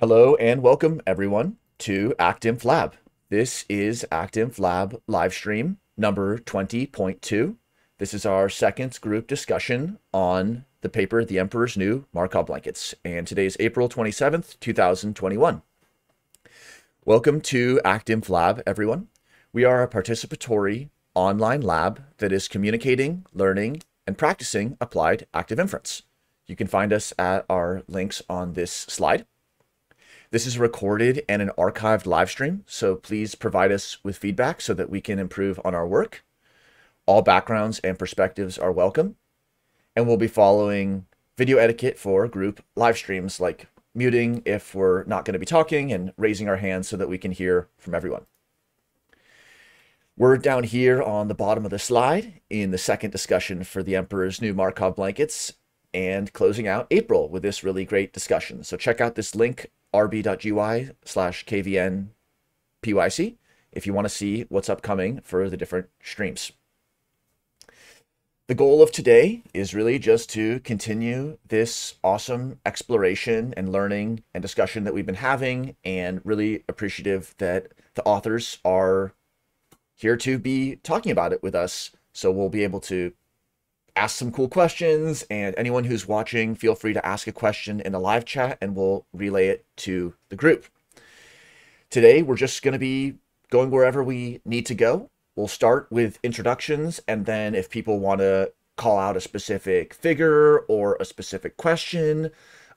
Hello and welcome everyone to ActInfLab. This is ActInfLab live stream number 20.2. This is our second group discussion on the paper The Emperor's New Markov Blankets, and today's April 27th, 2021. Welcome to ActInFlab, everyone. We are a participatory online lab that is communicating, learning, and practicing applied active inference. You can find us at our links on this slide. This is recorded and an archived live stream, so please provide us with feedback so that we can improve on our work. All backgrounds and perspectives are welcome, and we'll be following video etiquette for group live streams, like muting if we're not going to be talking and raising our hands so that we can hear from everyone. We're down here on the bottom of the slide in the second discussion for The Emperor's New Markov Blankets, and closing out April with this really great discussion. So check out this link, rb.gy/kvnpyc, if you want to see what's upcoming for the different streams. The goal of today is really just to continue this awesome exploration and learning and discussion that we've been having, and really appreciative that the authors are here to be talking about it with us. So we'll be able to ask some cool questions, and anyone who's watching, feel free to ask a question in the live chat and we'll relay it to the group. Today, we're just going to be going wherever we need to go. We'll start with introductions, and then if people want to call out a specific figure or a specific question,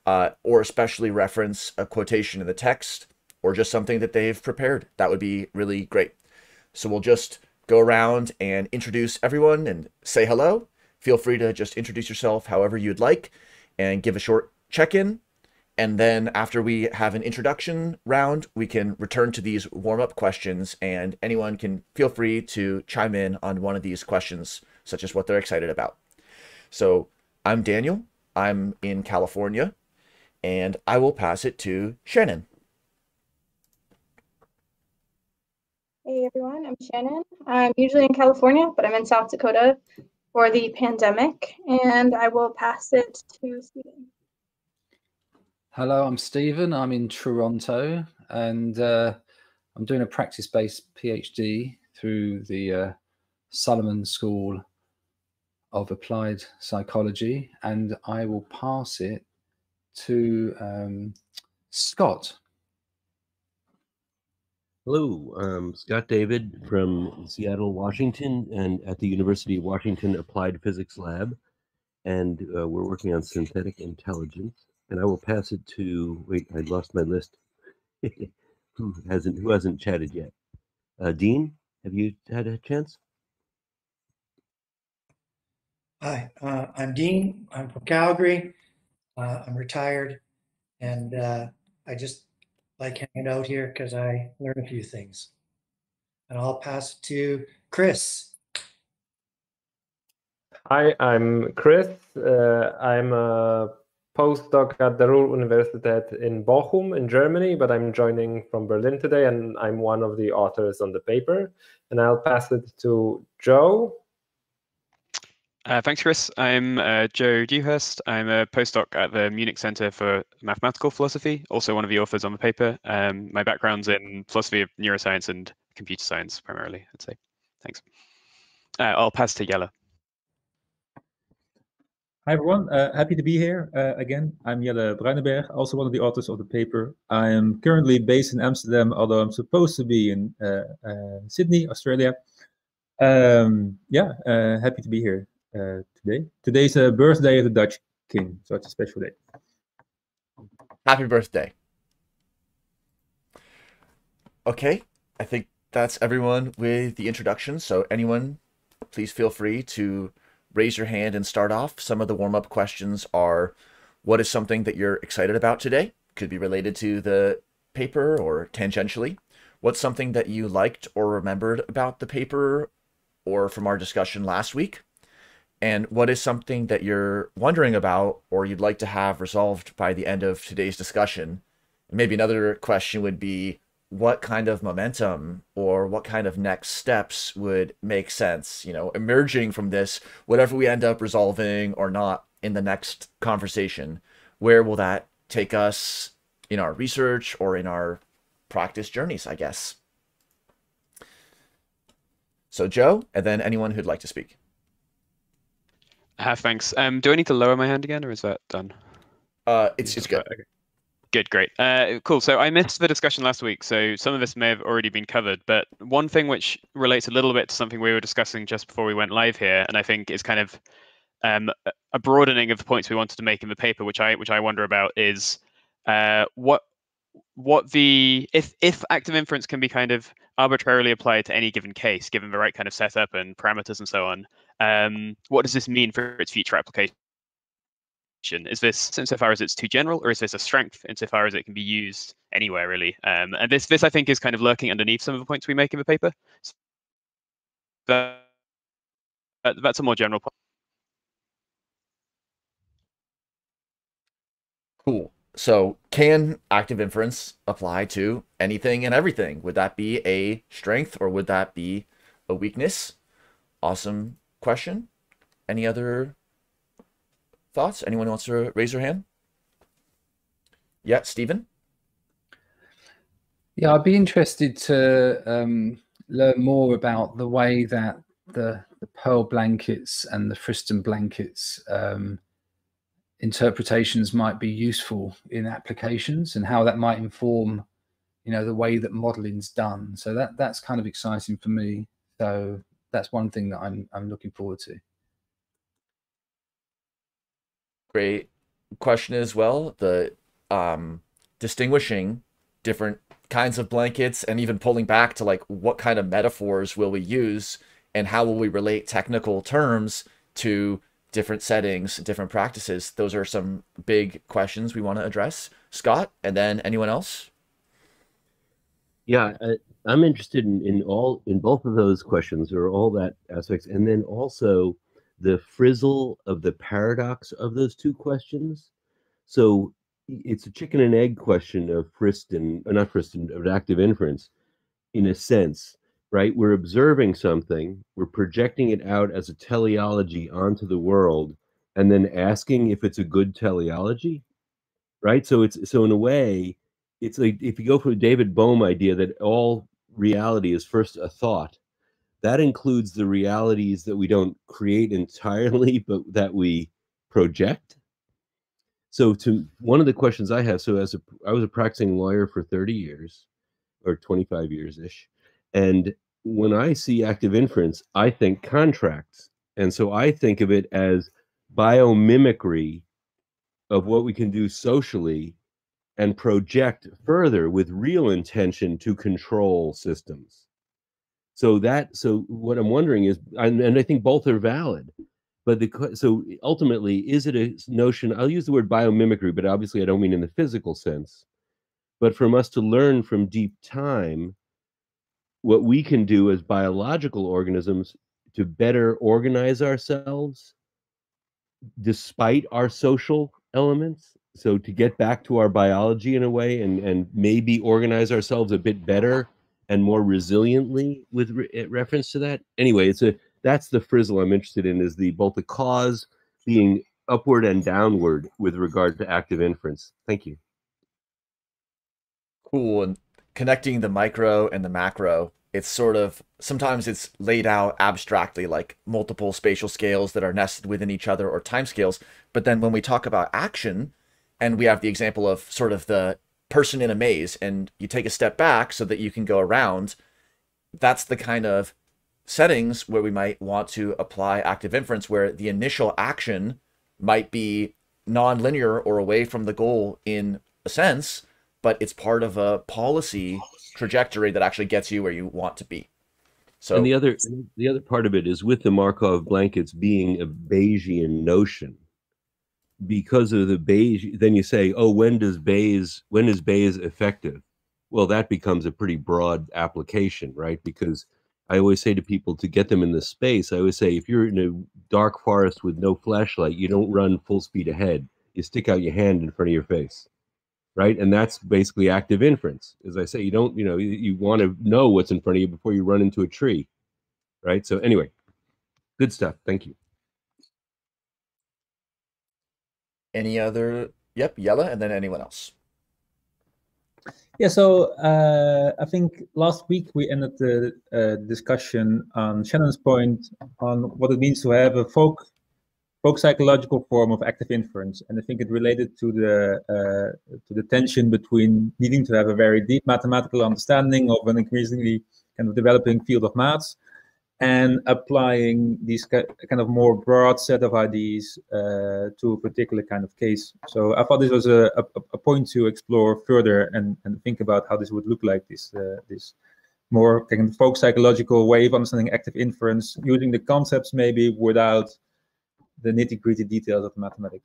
or especially reference a quotation in the text or just something that they've prepared, that would be really great. So we'll just go around and introduce everyone and say hello. Feel free to just introduce yourself however you'd like and give a short check-in. And then after we have an introduction round, we can return to these warm-up questions, and anyone can feel free to chime in on one of these questions, such as what they're excited about. So I'm Daniel, I'm in California, and I will pass it to Shannon. Hey everyone, I'm Shannon. I'm usually in California, but I'm in South Dakota for the pandemic, and I will pass it to Stephen. Hello, I'm Stephen. I'm in Toronto, and I'm doing a practice-based PhD through the Solomon School of Applied Psychology, and I will pass it to Scott. Hello, I'm Scott David from Seattle, Washington, and at the University of Washington Applied Physics Lab, and we're working on synthetic intelligence. And I will pass it to, wait, I lost my list. who hasn't chatted yet? Dean, have you had a chance? Hi, I'm Dean. I'm from Calgary. I'm retired, and I just like hanging out here because I learned a few things. And I'll pass it to Chris. Hi, I'm Chris. I'm a postdoc at the Ruhr University in Bochum in Germany, but I'm joining from Berlin today, and I'm one of the authors on the paper. And I'll pass it to Joe. Thanks, Chris. I'm Joe Dewhurst. I'm a postdoc at the Munich Center for Mathematical Philosophy, also one of the authors on the paper. My background's in philosophy of neuroscience and computer science primarily, I'd say. Thanks. I'll pass to Jelle. Hi everyone, happy to be here again. I'm Jelle Bruineberg, also one of the authors of the paper. I am currently based in Amsterdam, although I'm supposed to be in Sydney, Australia. Happy to be here today. Today's a birthday of the Dutch king, so it's a special day. Happy birthday. Okay, I think that's everyone with the introduction. So anyone, please feel free to raise your hand and start off. Some of the warm-up questions are, what is something that you're excited about today? Could be related to the paper or tangentially. What's something that you liked or remembered about the paper or from our discussion last week? And what is something that you're wondering about or you'd like to have resolved by the end of today's discussion? And maybe another question would be, what kind of momentum or what kind of next steps would make sense, you know, emerging from this, whatever we end up resolving or not in the next conversation, where will that take us in our research or in our practice journeys, I guess. So Joe, and then anyone who'd like to speak. Thanks. Do I need to lower my hand again, or is that done? It's good. Okay. Good, great. Cool. So I missed the discussion last week, so some of this may have already been covered, but one thing which relates a little bit to something we were discussing just before we went live here, and I think is kind of a broadening of the points we wanted to make in the paper, which I wonder about, is if active inference can be kind of arbitrarily applied to any given case, given the right kind of setup and parameters and so on, what does this mean for its future application? Is this insofar as it's too general, or is this a strength insofar as it can be used anywhere, really? And this I think is kind of lurking underneath some of the points we make in the paper. So that's a more general point. Cool. So can active inference apply to anything and everything? Would that be a strength, or would that be a weakness? Awesome question. Any other thoughts? Anyone wants to raise their hand? Yeah, Stephen? Yeah, I'd be interested to learn more about the way that the Pearl blankets and the Friston blankets interpretations might be useful in applications, and how that might inform, you know, the way that modeling's done. So that's kind of exciting for me. So that's one thing that I'm looking forward to. Great question as well. The distinguishing different kinds of blankets, and even pulling back to like what kind of metaphors will we use, and how will we relate technical terms to different settings, different practices. Those are some big questions we want to address. Scott, and then anyone else? Yeah, I'm interested in both of those questions, or all that aspects, and then also the frizzle of the paradox of those two questions. So it's a chicken and egg question of Friston, or not Friston, of active inference, in a sense, right? We're observing something, we're projecting it out as a teleology onto the world, and then asking if it's a good teleology, right? So it's, so in a way, it's like, if you go for the David Bohm idea that all reality is first a thought, that includes the realities that we don't create entirely, but that we project. So to one of the questions I have, so as I was a practicing lawyer for 30 years, or 25 years-ish, and when I see active inference, I think contracts. And so I think of it as biomimicry of what we can do socially and project further with real intention to control systems. So that, so what I'm wondering is, and I think both are valid, but so ultimately, is it a notion, I'll use the word biomimicry, but obviously I don't mean in the physical sense, but from us to learn from deep time what we can do as biological organisms to better organize ourselves despite our social elements. So to get back to our biology in a way, and maybe organize ourselves a bit better and more resiliently with reference to that. Anyway, that's the frizzle I'm interested in, is both the cause being upward and downward with regard to active inference. Thank you. Cool, and connecting the micro and the macro, it's sort of, sometimes it's laid out abstractly, like multiple spatial scales that are nested within each other, or time scales. But then when we talk about action, and we have the example of sort of the person in a maze, and you take a step back so that you can go around, that's the kind of settings where we might want to apply active inference, where the initial action might be non-linear or away from the goal in a sense, but it's part of a policy trajectory that actually gets you where you want to be. So, and the other part of it is with the Markov blankets being a Bayesian notion, because of the Bayes, then you say, oh, when is Bayes effective? Well, that becomes a pretty broad application, right? Because I always say to people, to get them in the space, I always say, if you're in a dark forest with no flashlight, you don't run full speed ahead. You stick out your hand in front of your face, right? And that's basically active inference. As I say, you don't, you know, you want to know what's in front of you before you run into a tree, right? So anyway, good stuff. Thank you. Any other? Yep, Jelle, and then anyone else. Yeah, so I think last week we ended the discussion on Shannon's point on what it means to have a folk psychological form of active inference, and I think it related to the tension between needing to have a very deep mathematical understanding of an increasingly kind of developing field of maths, and applying these kind of more broad set of ideas to a particular kind of case. So I thought this was a point to explore further and think about how this would look like, this this more kind of folk psychological way of understanding active inference, using the concepts maybe without the nitty-gritty details of mathematics.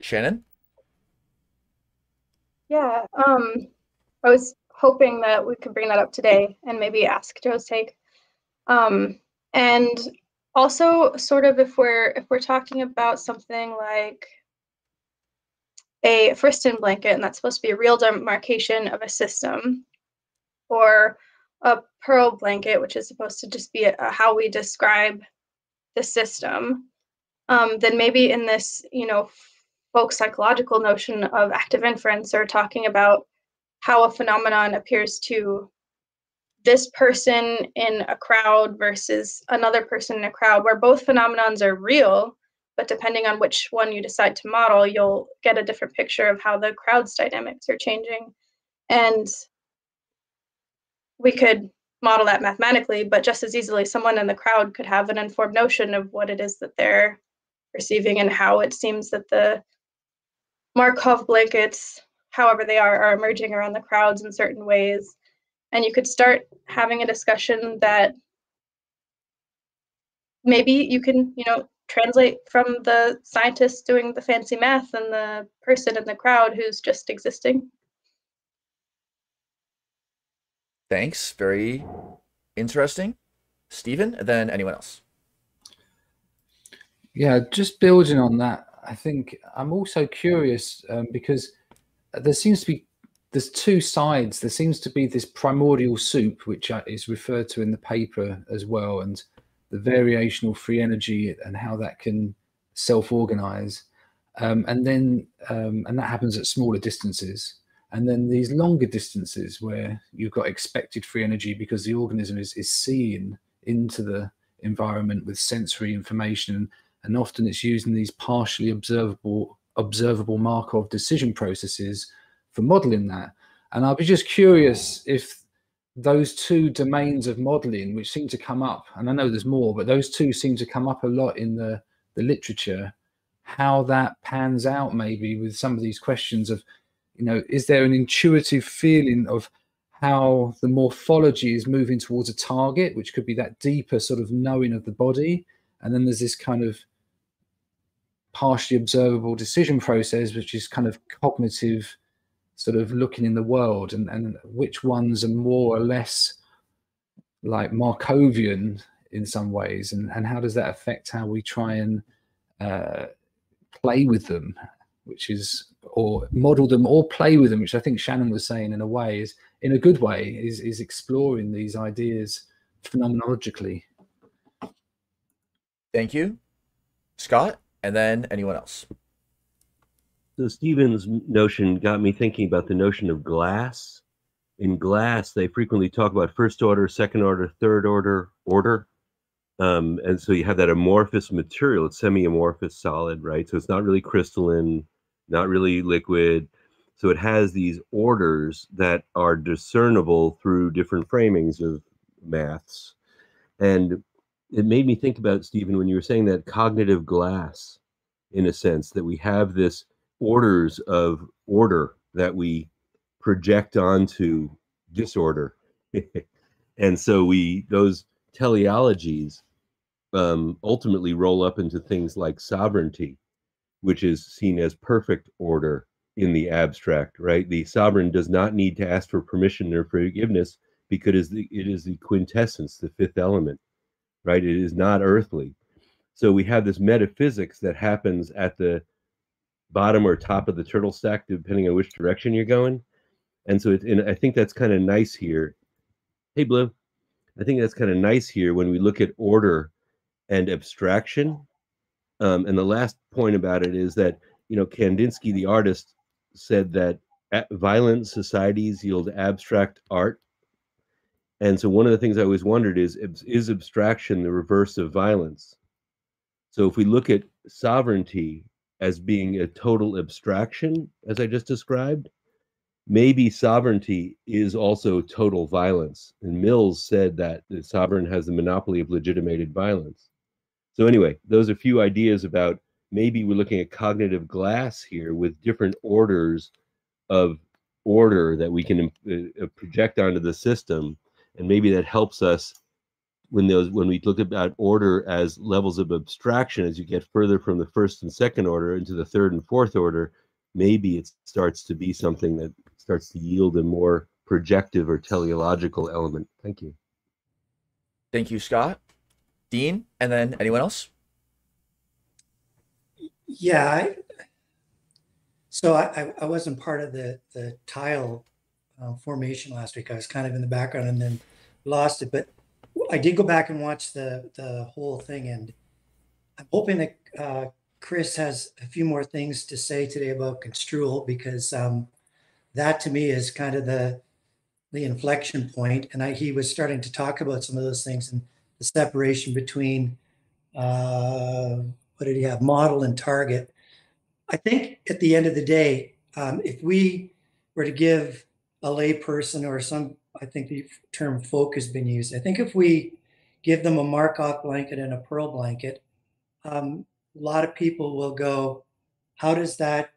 Shannon? Yeah, I was hoping that we could bring that up today and maybe ask Joe's take. And also sort of if we're talking about something like a Friston blanket, and that's supposed to be a real demarcation of a system, or a Pearl blanket, which is supposed to just be how we describe the system, then maybe in this, you know, folk psychological notion of active inference, or talking about how a phenomenon appears to this person in a crowd versus another person in a crowd, where both phenomenons are real, but depending on which one you decide to model, you'll get a different picture of how the crowd's dynamics are changing. And we could model that mathematically, but just as easily someone in the crowd could have an informed notion of what it is that they're perceiving and how it seems that the Markov blankets, however they are emerging around the crowds in certain ways. And you could start having a discussion that maybe you can, you know, translate from the scientist doing the fancy math and the person in the crowd who's just existing. Thanks, very interesting. Stephen, and then anyone else? Yeah, just building on that, I think I'm also curious because there seems to be, there's two sides. There seems to be this primordial soup, which is referred to in the paper as well, and the variational free energy and how that can self-organize. And then, and that happens at smaller distances. And then these longer distances where you've got expected free energy because the organism is seeing into the environment with sensory information. And often it's used in these partially observable Markov decision processes for modeling that. And I'll be just curious if those two domains of modeling, which seem to come up, and I know there's more, but those two seem to come up a lot in the literature, how that pans out maybe with some of these questions of, you know, is there an intuitive feeling of how the morphology is moving towards a target, which could be that deeper sort of knowing of the body. And then there's this kind of partially observable decision process, which is kind of cognitive sort of looking in the world, and which ones are more or less like Markovian in some ways, and how does that affect how we try and play with them, which is, or model them or play with them, which I think Shannon was saying in a way is, in a good way, is exploring these ideas phenomenologically. Thank you. Scott? And then anyone else? So Stephen's notion got me thinking about the notion of glass. In glass, they frequently talk about first order, second order, third order, order. And so you have that amorphous material. It's semi-amorphous solid, right? So it's not really crystalline, not really liquid. So it has these orders that are discernible through different framings of maths. And it made me think about, Stephen, when you were saying that cognitive glass, in a sense, that we have this orders of order that we project onto disorder. And so those teleologies ultimately roll up into things like sovereignty, which is seen as perfect order in the abstract, right? The sovereign does not need to ask for permission or forgiveness because it is the quintessence, the fifth element. Right? It is not earthly. So we have this metaphysics that happens at the bottom or top of the turtle stack, depending on which direction you're going. And so I think that's kind of nice here. Hey, Blue. I think that's kind of nice here when we look at order and abstraction. And the last point about it is that, you know, Kandinsky, the artist, said that violent societies yield abstract art. And so one of the things I always wondered is abstraction the reverse of violence? So if we look at sovereignty as being a total abstraction, as I just described, maybe sovereignty is also total violence. And Mills said that the sovereign has the monopoly of legitimated violence. So anyway, those are few ideas about maybe we're looking at cognitive glass here with different orders of order that we can project onto the system. And maybe that helps us when we look about order as levels of abstraction, as you get further from the first and second order into the third and fourth order, maybe it starts to be something that starts to yield a more projective or teleological element. Thank you. Thank you, Scott. Dean, and then anyone else? Yeah, I wasn't part of the tile formation last week. I was kind of in the background and then lost it, but I did go back and watch the whole thing, and I'm hoping that Chris has a few more things to say today about construal, because that to me is kind of the inflection point. And he was starting to talk about some of those things and the separation between what did he have, model and target. I think at the end of the day, if we were to give a lay person or some, I think the term folk has been used. I think if we give them a Markov blanket and a Pearl blanket, a lot of people will go, how does that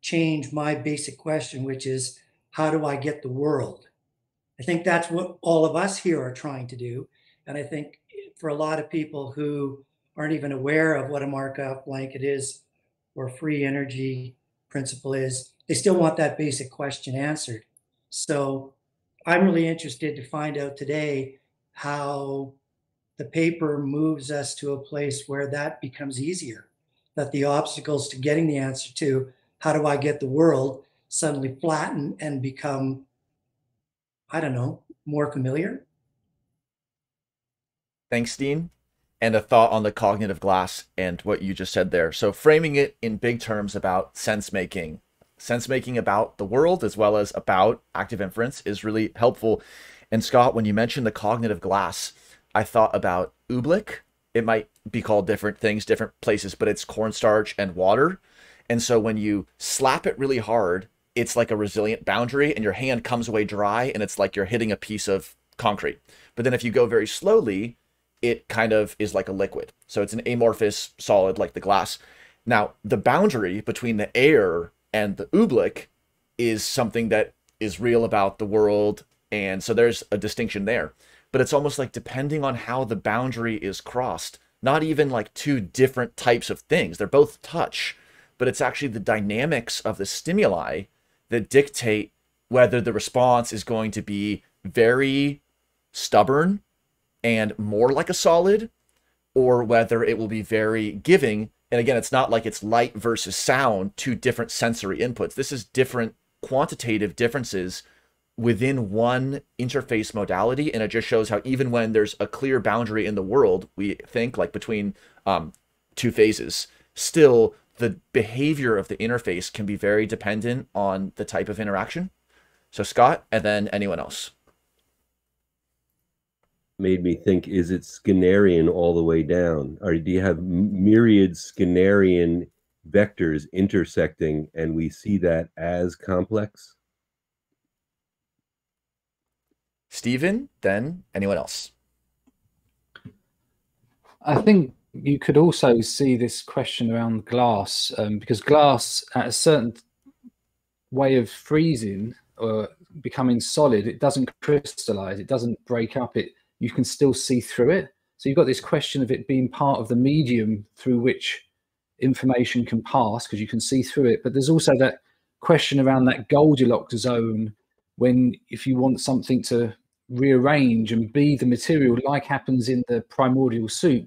change my basic question, which is, how do I get the world? I think that's what all of us here are trying to do. And I think for a lot of people who aren't even aware of what a Markov blanket is or free energy principle is, they still want that basic question answered. So I'm really interested to find out today how the paper moves us to a place where that becomes easier, that the obstacles to getting the answer to how do I get the world suddenly flatten and become, I don't know, more familiar. Thanks, Dean. And a thought on the cognitive glass and what you just said there. So framing it in big terms about sense making about the world as well as about active inference is really helpful. And Scott, when you mentioned the cognitive glass, I thought about oobleck. It might be called different things, different places, but it's cornstarch and water. And so when you slap it really hard, it's like a resilient boundary and your hand comes away dry and it's like you're hitting a piece of concrete. But then if you go very slowly, it kind of is like a liquid. So it's an amorphous solid like the glass. Now, the boundary between the air and the oobleck is something that is real about the world. And so there's a distinction there. But it's almost like depending on how the boundary is crossed, not even like two different types of things. They're both touch, but it's actually the dynamics of the stimuli that dictate whether the response is going to be very stubborn and more like a solid, or whether it will be very giving. And again, it's not like it's light versus sound, two different sensory inputs. This is different quantitative differences within one interface modality, and it just shows how even when there's a clear boundary in the world, we think like between two phases, still the behavior of the interface can be very dependent on the type of interaction. So Scott, and then anyone else. Made me think, is it Skinnerian all the way down? Or do you have myriad Skinnerian vectors intersecting and we see that as complex? Stephen, then anyone else? I think you could also see this question around glass, because glass at a certain way of freezing or becoming solid, it doesn't crystallize, it doesn't break up, you can still see through it. So you've got this question of it being part of the medium through which information can pass because you can see through it. But there's also that question around that Goldilocks zone when if you want something to rearrange and be the material, like happens in the primordial soup.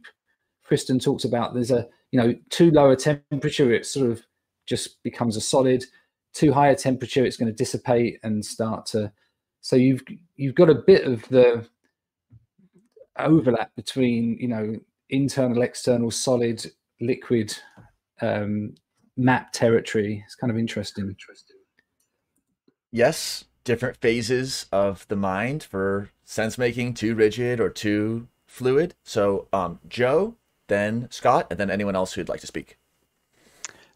Friston talks about there's a, you know, too low a temperature, it sort of just becomes a solid. Too high a temperature, it's going to dissipate and start to. So you've got a bit of the overlap between, you know, internal, external, solid, liquid, map territory. It's kind of interesting. yes, different phases of the mind for sense making, too rigid or too fluid. So Joe, then Scott, and then anyone else who'd like to speak.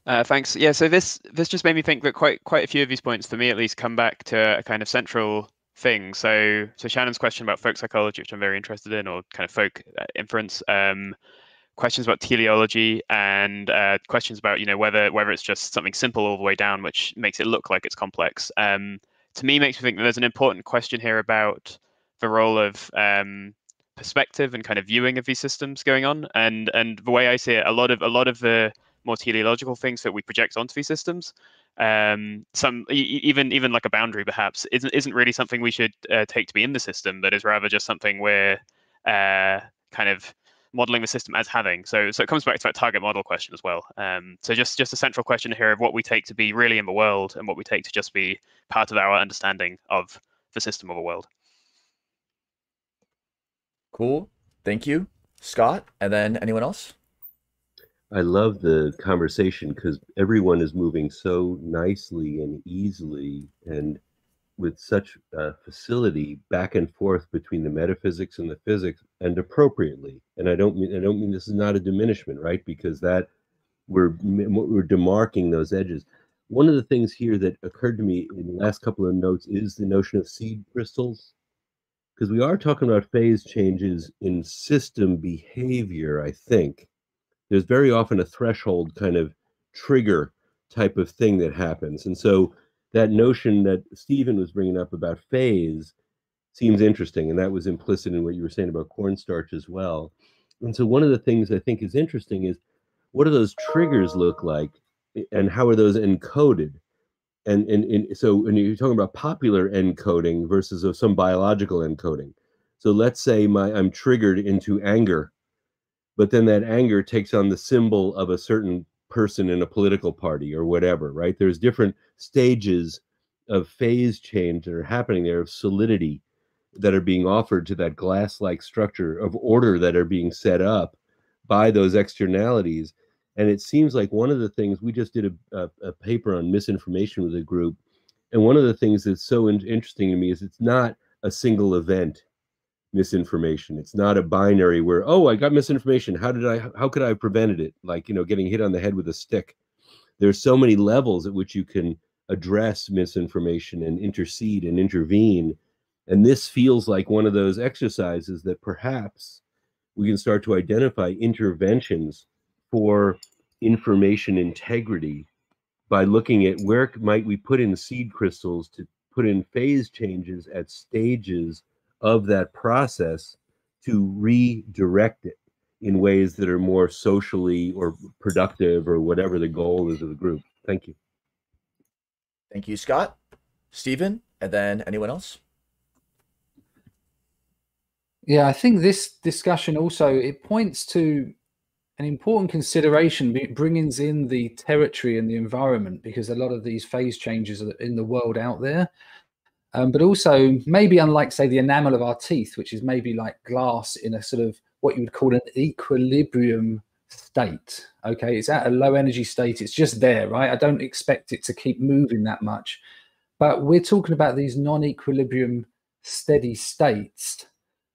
Thanks. Yeah, so this just made me think that quite a few of these points, for me at least, come back to a kind of central thing. So Shannon's question about folk psychology, which I'm very interested in, or kind of folk inference, questions about teleology, and questions about, you know, whether it's just something simple all the way down, which makes it look like it's complex. To me, makes me think that there's an important question here about the role of perspective and kind of viewing of these systems going on. And the way I see it, a lot of the more teleological things that we project onto these systems, some even like a boundary perhaps, isn't really something we should take to be in the system, but is rather just something we're kind of modeling the system as having. So it comes back to that target model question as well. So just a central question here of what we take to be really in the world and what we take to just be part of our understanding of the system of the world. Cool. Thank you, Scott. And then anyone else? I love the conversation because everyone is moving so nicely and easily and with such facility back and forth between the metaphysics and the physics, and appropriately. And I don't mean this is not a diminishment, right? Because that we're demarking those edges. One of the things here that occurred to me in the last couple of notes is the notion of seed crystals, because we are talking about phase changes in system behavior, I think. There's very often a threshold kind of trigger type of thing that happens. And so that notion that Stephen was bringing up about phase seems interesting. And that was implicit in what you were saying about cornstarch as well. And so one of the things I think is interesting is, what do those triggers look like and how are those encoded? And so when you're talking about popular encoding versus of some biological encoding. So let's say I'm triggered into anger, but then that anger takes on the symbol of a certain person in a political party or whatever, right? There's different stages of phase change that are happening there, of solidity that are being offered to that glass-like structure, of order that are being set up by those externalities. And it seems like one of the things, we just did a paper on misinformation with a group, and one of the things that's so interesting to me is it's not a single event. Misinformation. It's not a binary where, oh, I got misinformation. How could I have prevented it? Like, you know, getting hit on the head with a stick. There's so many levels at which you can address misinformation and intercede and intervene. And this feels like one of those exercises that perhaps we can start to identify interventions for information integrity by looking at where might we put in seed crystals to put in phase changes at stages of that process to redirect it in ways that are more socially or productive or whatever the goal is of the group. Thank you. Thank you, Scott, Stephen, and then anyone else? Yeah, I think this discussion also, it points to an important consideration, bringing in the territory and the environment, because a lot of these phase changes are in the world out there. But also maybe unlike, say, the enamel of our teeth, which is maybe like glass in a sort of what you would call an equilibrium state. Okay, it's at a low energy state. It's just there, right? I don't expect it to keep moving that much. But we're talking about these non-equilibrium steady states.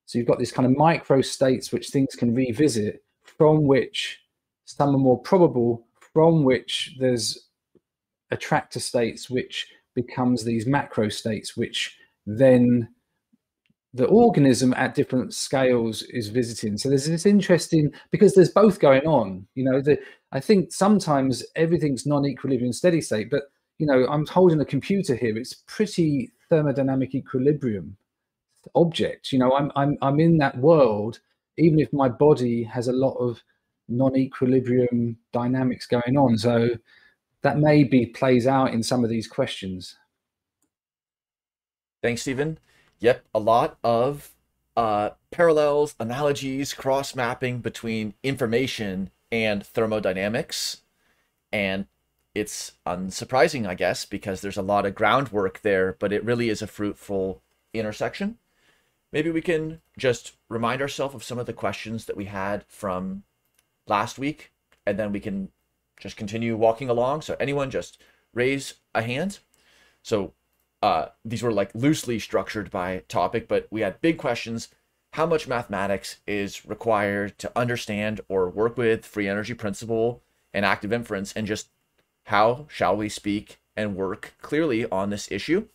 So you've got this kind of micro states which things can revisit, from which some are more probable, from which there's attractor states which becomes these macro states, which then the organism at different scales is visiting. So there's this interesting, because there's both going on, you know, I think sometimes everything's non-equilibrium steady state, but, you know, I'm holding a computer here. It's pretty thermodynamic equilibrium object. You know, I'm in that world, even if my body has a lot of non-equilibrium dynamics going on. So that maybe plays out in some of these questions. Thanks, Stephen. Yep, a lot of parallels, analogies, cross-mapping between information and thermodynamics. And it's unsurprising, I guess, because there's a lot of groundwork there, but it really is a fruitful intersection. Maybe we can just remind ourselves of some of the questions that we had from last week, and then we can just continue walking along. So anyone just raise a hand. So these were like loosely structured by topic, but we had big questions. How much mathematics is required to understand or work with free energy principle and active inference, and just how shall we speak and work clearly on this issue?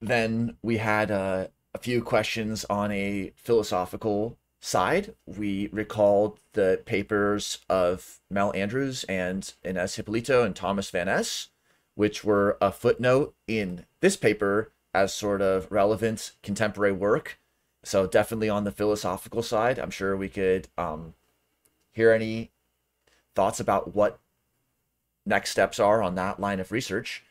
Then we had a few questions on a philosophical side. We recalled the papers of Mel Andrews and Ines Hippolito and Thomas Van Es, which were a footnote in this paper as sort of relevant contemporary work. So definitely on the philosophical side, I'm sure we could hear any thoughts about what next steps are on that line of research.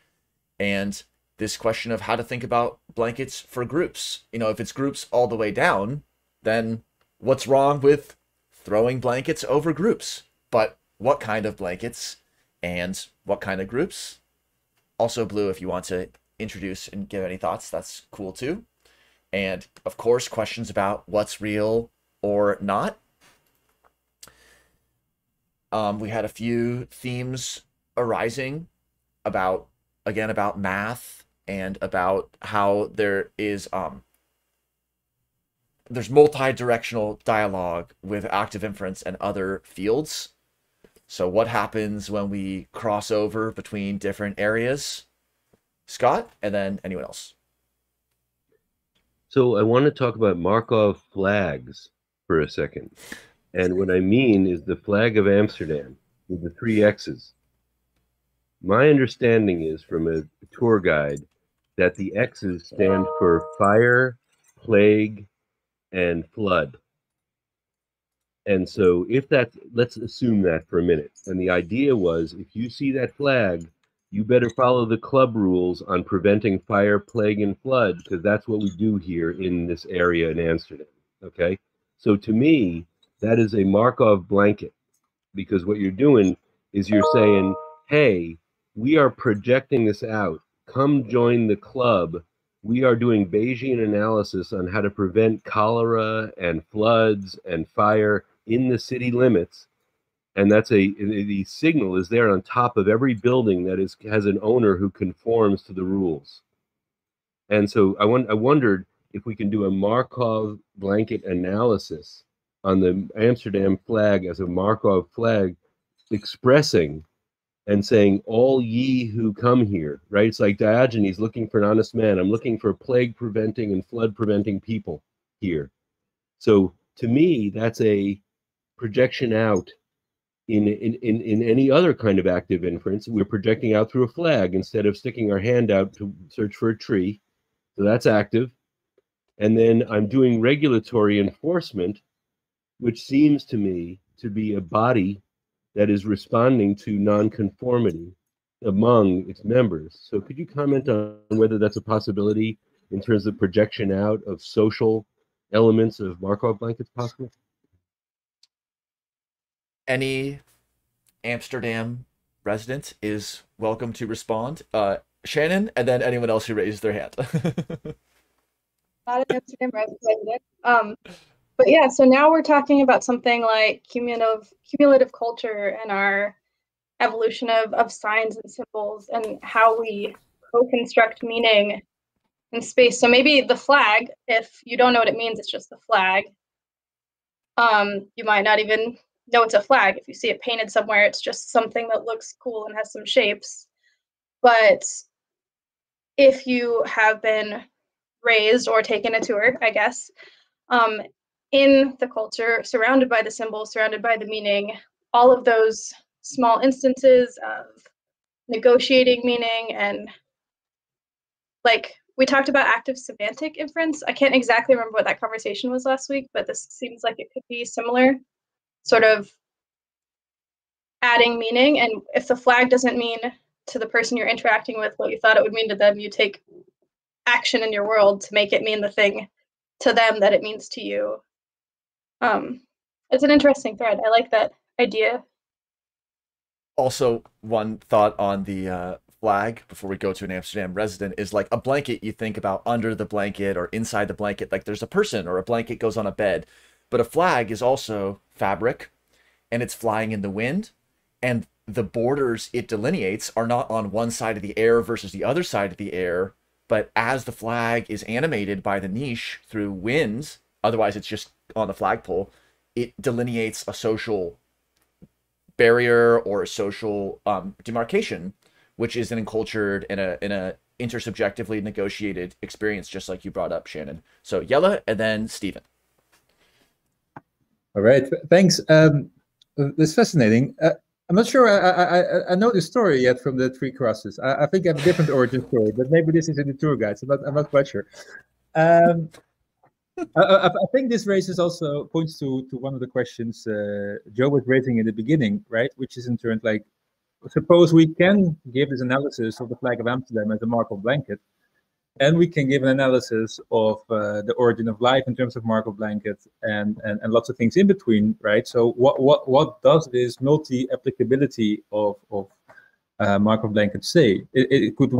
And this question of how to think about blankets for groups. You know, if it's groups all the way down, then what's wrong with throwing blankets over groups? But what kind of blankets and what kind of groups? Also, Blue, if you want to introduce and give any thoughts, that's cool too. And of course, questions about what's real or not. We had a few themes arising about, again, about math, and about how there is there's multi-directional dialogue with active inference and other fields. So what happens when we cross over between different areas? Scott, and then anyone else? So I want to talk about Markov flags for a second. And what I mean is the flag of Amsterdam with the 3 X's. My understanding is from a tour guide that the X's stand for fire, plague, and flood. And so if that, let's assume that for a minute. And the idea was, if you see that flag, you better follow the club rules on preventing fire, plague, and flood, because that's what we do here in this area in Amsterdam, okay? So to me, that is a Markov blanket, because what you're doing is you're saying, hey, we are projecting this out. Come join the club. We are doing Bayesian analysis on how to prevent cholera and floods and fire in the city limits. And that's the signal is there on top of every building that has an owner who conforms to the rules. And so I wondered if we can do a Markov blanket analysis on the Amsterdam flag as a Markov flag expressing and saying, all ye who come here, right? It's like Diogenes looking for an honest man. I'm looking for plague preventing and flood preventing people here. So to me, that's a projection out in any other kind of active inference. We're projecting out through a flag instead of sticking our hand out to search for a tree. So that's active. And then I'm doing regulatory enforcement, which seems to me to be a body that is responding to nonconformity among its members. So could you comment on whether that's a possibility in terms of projection out of social elements of Markov blankets possible? Any Amsterdam resident is welcome to respond. Shannon, and then anyone else who raised their hand. Not an Amsterdam resident. But yeah, so now we're talking about something like cumulative culture and our evolution of signs and symbols and how we co-construct meaning in space. So maybe the flag, if you don't know what it means, it's just the flag. You might not even know it's a flag. If you see it painted somewhere, it's just something that looks cool and has some shapes. But if you have been raised or taken a tour, I guess, in the culture, surrounded by the symbol, surrounded by the meaning, all of those small instances of negotiating meaning, and like we talked about active semantic inference. I can't exactly remember what that conversation was last week, but this seems like it could be similar, sort of adding meaning. And if the flag doesn't mean to the person you're interacting with what you thought it would mean to them, you take action in your world to make it mean the thing to them that it means to you. It's an interesting thread. I like that idea. Also, one thought on the flag before we go to an Amsterdam resident is like a blanket. You think about under the blanket or inside the blanket, like there's a person or a blanket goes on a bed, but a flag is also fabric and it's flying in the wind. And the borders it delineates are not on one side of the air versus the other side of the air, but as the flag is animated by the niche through winds, otherwise it's just on the flagpole, it delineates a social barrier or a social demarcation, which is then encultured in a intersubjectively negotiated experience, just like you brought up, Shannon. So Jelle and then Stephen. All right, thanks. That's fascinating. I'm not sure I know the story yet from the three crosses. I think I have a different origin story, but maybe this is in the tour guide. So I'm not quite sure. I think this raises also points to one of the questions Joe was raising in the beginning, right? Which is in turn like, suppose we can give this analysis of the flag of Amsterdam as a Markov blanket, and we can give an analysis of the origin of life in terms of Markov blanket and lots of things in between, right? So what does this multi-applicability of Markov blanket say? It could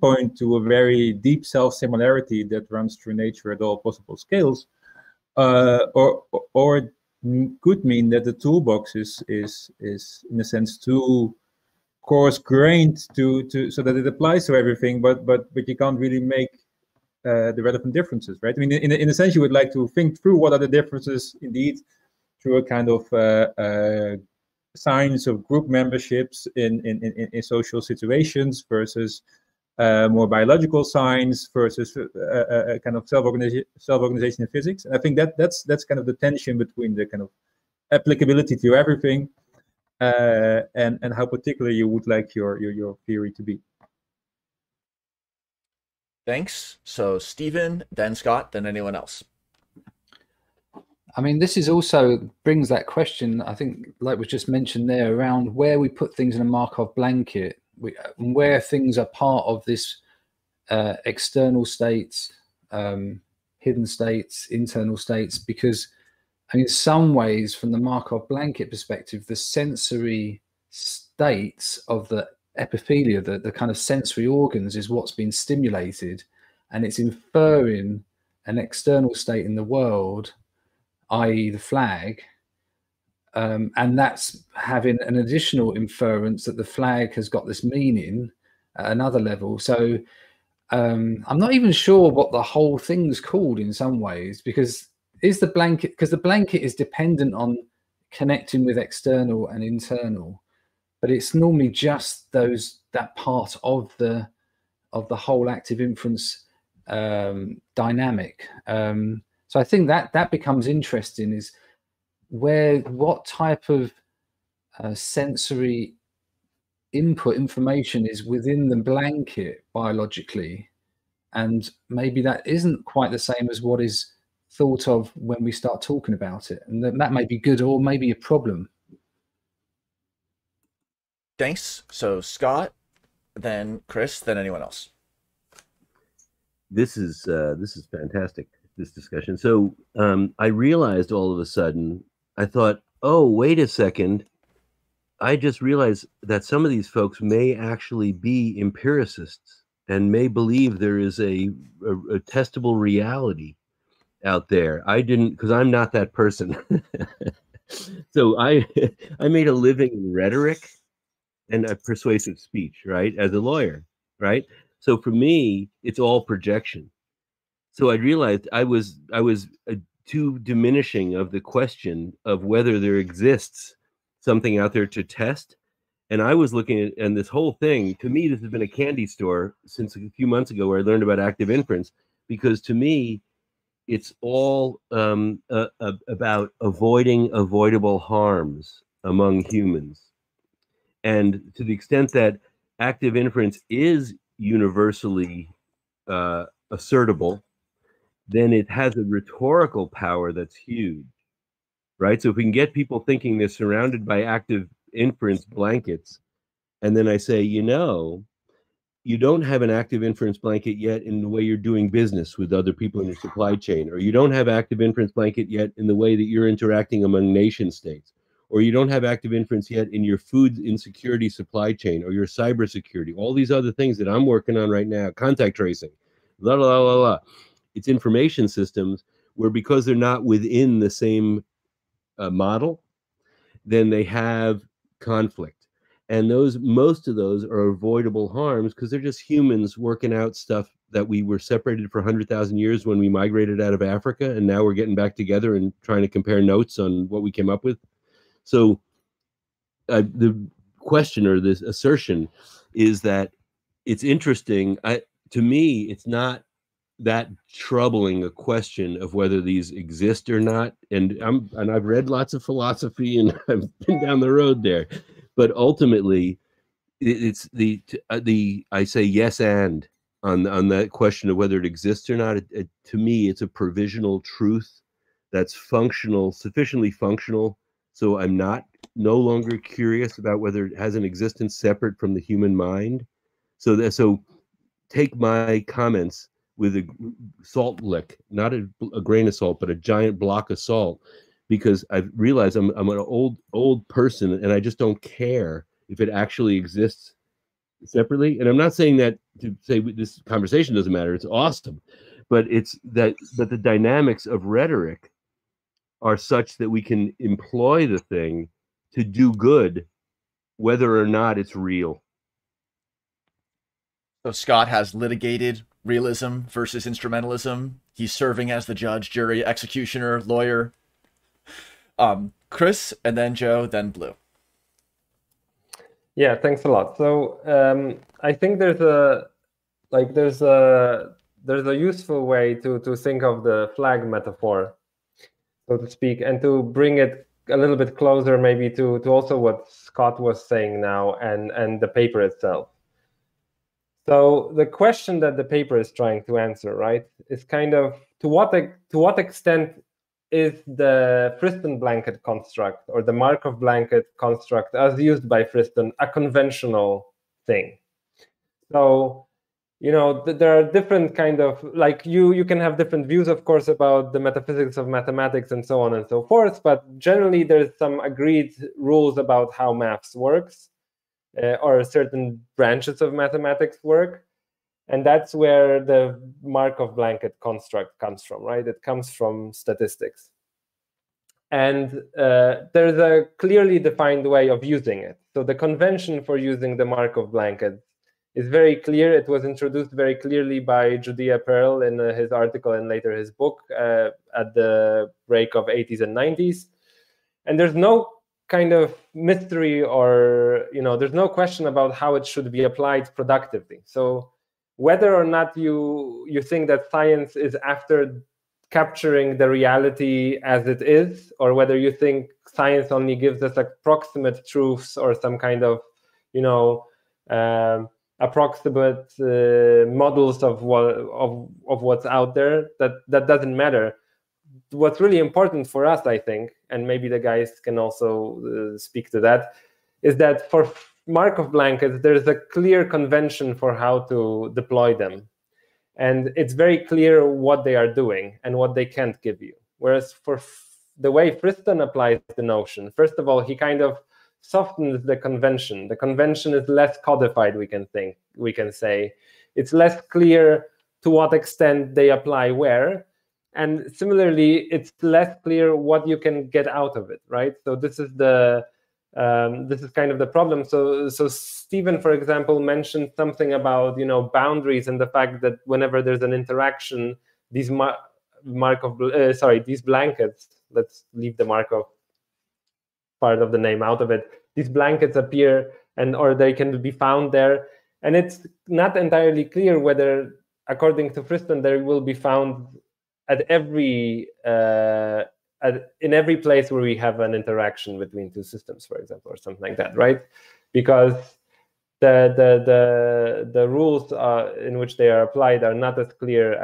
point to a very deep self-similarity that runs through nature at all possible scales, or it could mean that the toolbox is in a sense too coarse-grained to so that it applies to everything, but you can't really make the relevant differences, right? I mean, in a sense, you would like to think through what are the differences indeed through a kind of signs of group memberships in social situations versus more biological signs versus a kind of self-organization in physics. And I think that's kind of the tension between the kind of applicability to everything and how particular you would like your theory to be. Thanks. So Stephen, then Scott, then anyone else. I mean, this is also brings that question, I think, like was just mentioned there, around where we put things in a Markov blanket, where things are part of this external states, hidden states, internal states, because in some ways, from the Markov blanket perspective, the sensory states of the epithelia, the kind of sensory organs, is what's been stimulated, and it's inferring an external state in the world, i.e. the flag, and that's having an additional inference that the flag has got this meaning at another level. So I'm not even sure what the whole thing's called in some ways, because the blanket is dependent on connecting with external and internal, but it's normally just that part of the whole active inference dynamic. So I think that becomes interesting, is what type of sensory input information is within the blanket biologically, and maybe that isn't quite the same as what is thought of when we start talking about it, and that may be good or maybe a problem. Thanks. So Scott, then Chris, then anyone else. This is fantastic, this discussion. So I realized all of a sudden, I thought, oh, wait a second. I just realized that some of these folks may actually be empiricists and may believe there is a testable reality out there. I didn't, because I'm not that person. So I made a living in rhetoric and a persuasive speech, right? As a lawyer, right? So for me, it's all projection. So I realized I was too diminishing of the question of whether there exists something out there to test. And I was looking at, and this whole thing, to me, this has been a candy store since a few months ago where I learned about active inference, because to me, it's all about avoiding avoidable harms among humans. And to the extent that active inference is universally assertable, then it has a rhetorical power that's huge, right? So if we can get people thinking they're surrounded by active inference blankets, and then I say, you know, you don't have an active inference blanket yet in the way you're doing business with other people in your supply chain, or you don't have active inference blanket yet in the way that you're interacting among nation states, or you don't have active inference yet in your food insecurity supply chain or your cybersecurity, all these other things that I'm working on right now, contact tracing, la, la, la, la. It's information systems where, because they're not within the same model, then they have conflict. And those, most of those are avoidable harms because they're just humans working out stuff that we were separated for 100,000 years when we migrated out of Africa, and now we're getting back together and trying to compare notes on what we came up with. So the question or this assertion is that it's interesting. To me, it's not that troubling a question of whether these exist or not. And I've read lots of philosophy and I've been down the road there, but ultimately it's the I say yes and on that question of whether it exists or not. To me, it's a provisional truth that's functional, sufficiently functional, so I'm no longer curious about whether it has an existence separate from the human mind. So so take my comments with a salt lick, not a grain of salt, but a giant block of salt, because I've realized I'm an old person and I just don't care if it actually exists separately. And I'm not saying that to say this conversation doesn't matter, it's awesome, but it's that the dynamics of rhetoric are such that we can employ the thing to do good, whether or not it's real. So Scott has litigated realism versus instrumentalism. He's serving as the judge, jury, executioner, lawyer. Chris, and then Joe, then Blue. Yeah, thanks a lot. So I think there's a useful way to think of the flag metaphor, so to speak, and to bring it a little bit closer maybe to also what Scott was saying now and the paper itself. So the question that the paper is trying to answer, right, is kind of to what extent is the Friston blanket construct or the Markov blanket construct as used by Friston a conventional thing? So, you know, there are different kind of, like, you can have different views, of course, about the metaphysics of mathematics and so on and so forth, but generally there's some agreed rules about how maths works. Or certain branches of mathematics work. And that's where the Markov blanket construct comes from, right? It comes from statistics. And there's a clearly defined way of using it. So the convention for using the Markov blanket is very clear. It was introduced very clearly by Judea Pearl in his article and later his book at the break of 80s and 90s. And there's no kind of mystery, or, you know, there's no question about how it should be applied productively. So whether or not you think that science is after capturing the reality as it is, or whether you think science only gives us approximate truths or some kind of, you know, approximate models of what's out there, that doesn't matter. What's really important for us, I think, and maybe the guys can also speak to that, is that for Markov blankets, there's a clear convention for how to deploy them. And it's very clear what they are doing and what they can't give you. Whereas for the way Friston applies the notion, first of all, he kind of softens the convention. The convention is less codified, we can say. It's less clear to what extent they apply where. And similarly, it's less clear what you can get out of it, right? So this is the this is kind of the problem. So Stephen, for example, mentioned something about, you know, boundaries and the fact that whenever there's an interaction, these these blankets. Let's leave the Markov part of the name out of it. These blankets appear, and or they can be found there, and it's not entirely clear whether, according to Friston, they will be found in every place where we have an interaction between two systems, for example, or something like that, right? Because the rules in which they are applied are not as clear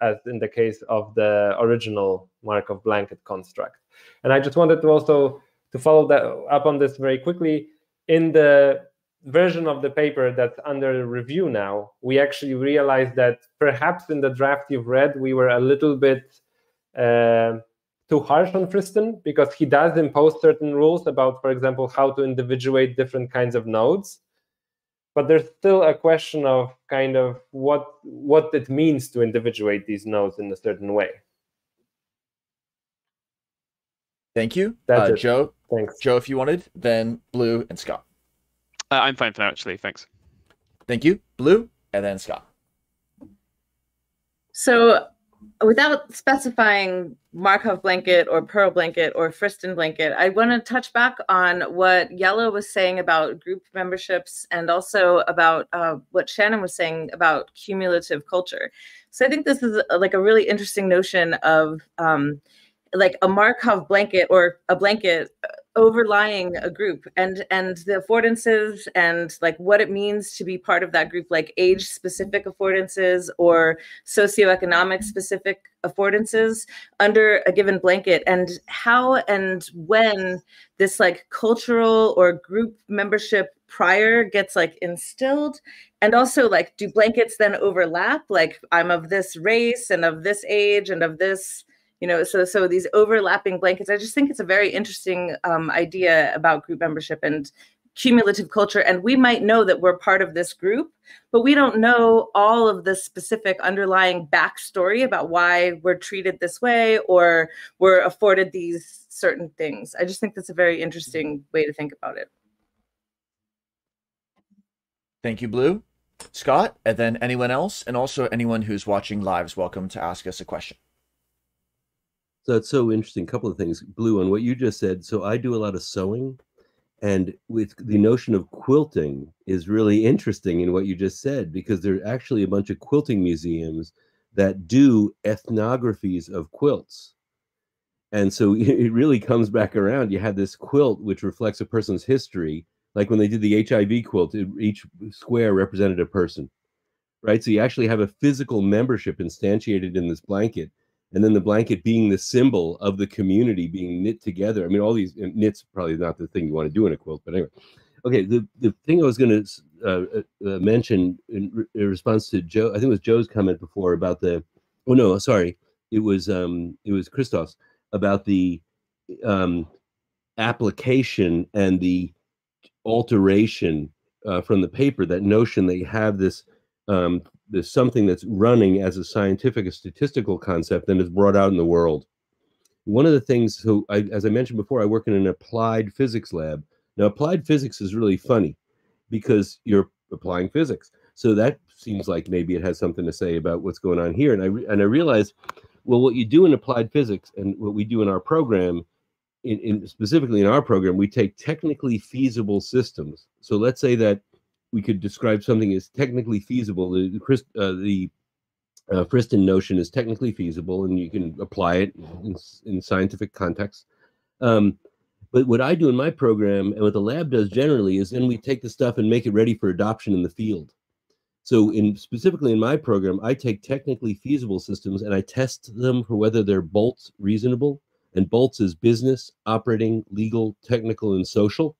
as in the case of the original Markov blanket construct. And I just wanted to also to follow that up on this very quickly. In the version of the paper that's under review now, we actually realized that perhaps in the draft you've read, we were a little bit too harsh on Friston, because he does impose certain rules about, for example, how to individuate different kinds of nodes. But there's still a question of kind of what it means to individuate these nodes in a certain way. Thank you. That's it. Joe. Thanks. Joe, if you wanted, then Blue and Scott. I'm fine for now, actually. Thanks. Thank you, Blue, and then Scott. So without specifying Markov blanket or Pearl blanket or Friston blanket, I want to touch back on what Jelle was saying about group memberships and also about what Shannon was saying about cumulative culture. So I think this is like a really interesting notion of like a Markov blanket or a blanket overlying a group, and the affordances and like what it means to be part of that group, like age specific affordances or socioeconomic specific affordances under a given blanket, and how and when this like cultural or group membership prior gets like instilled. And also like, do blankets then overlap? Like I'm of this race and of this age and of this, you know, so these overlapping blankets. I just think it's a very interesting idea about group membership and cumulative culture. And we might know that we're part of this group, but we don't know all of the specific underlying backstory about why we're treated this way or we're afforded these certain things. I just think that's a very interesting way to think about it. Thank you, Blue. Scott, and then anyone else, and also anyone who's watching live is welcome to ask us a question. That's so interesting. A couple of things, Blue, on what you just said. So I do a lot of sewing, and with the notion of quilting is really interesting in what you just said, because there are actually a bunch of quilting museums that do ethnographies of quilts. And so it really comes back around. You have this quilt, which reflects a person's history. Like when they did the HIV quilt, each square represented a person, right? So you actually have a physical membership instantiated in this blanket. And then the blanket being the symbol of the community being knit together. I mean, all these knits probably not the thing you want to do in a quilt, but anyway. Okay, the thing I was going to mention in response to Joe, I think it was Joe's comment before about the, oh no, sorry, it was Christoph's, about the application and the alteration from the paper, that notion that you have this, there's something that's running as a scientific, a statistical concept, and is brought out in the world. One of the things, so as I mentioned before, I work in an applied physics lab. Now, applied physics is really funny because you're applying physics. So that seems like maybe it has something to say about what's going on here. And I realized, well, what you do in applied physics and what we do in our program, specifically in our program, we take technically feasible systems. So let's say that we could describe something as technically feasible. The Friston notion is technically feasible, and you can apply it in scientific context. But what I do in my program, and what the lab does generally, is then we take the stuff and make it ready for adoption in the field. So specifically in my program, I take technically feasible systems and I test them for whether they're BOLTs reasonable. And BOLTs is business, operating, legal, technical, and social.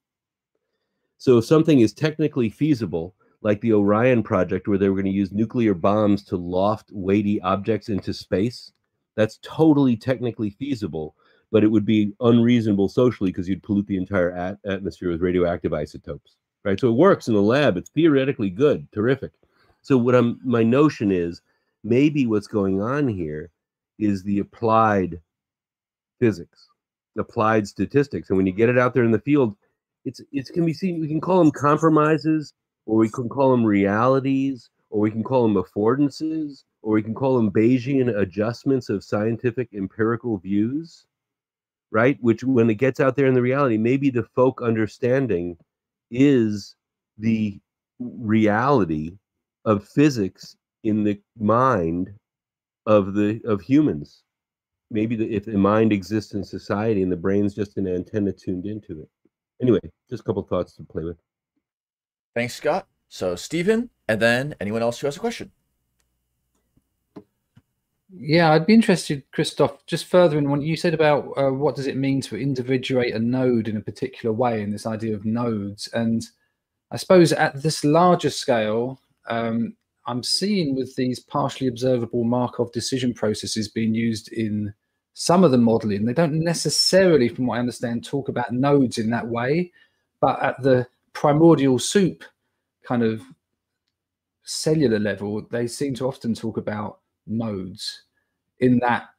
So if something is technically feasible, like the Orion project, where they were going to use nuclear bombs to loft weighty objects into space, that's totally technically feasible, but it would be unreasonable socially because you'd pollute the entire atmosphere with radioactive isotopes, right? So it works in the lab. It's theoretically good, terrific. So what my notion is, maybe what's going on here is the applied physics, applied statistics. And when you get it out there in the field, it can be seen, we can call them compromises, or we can call them realities, or we can call them affordances, or we can call them Bayesian adjustments of scientific empirical views, right? Which when it gets out there in the reality, maybe the folk understanding is the reality of physics in the mind of humans. Maybe if the mind exists in society and the brain's just an antenna tuned into it. Anyway, just a couple of thoughts to play with. Thanks, Scott. So Stephen, and then anyone else who has a question. Yeah, I'd be interested, Christoph, just further in what you said about what does it mean to individuate a node in a particular way, and this idea of nodes. And I suppose at this larger scale, I'm seeing with these partially observable Markov decision processes being used in some of the modeling, they don't necessarily, from what I understand, talk about nodes in that way, but at the primordial soup kind of cellular level, they seem to often talk about nodes in that,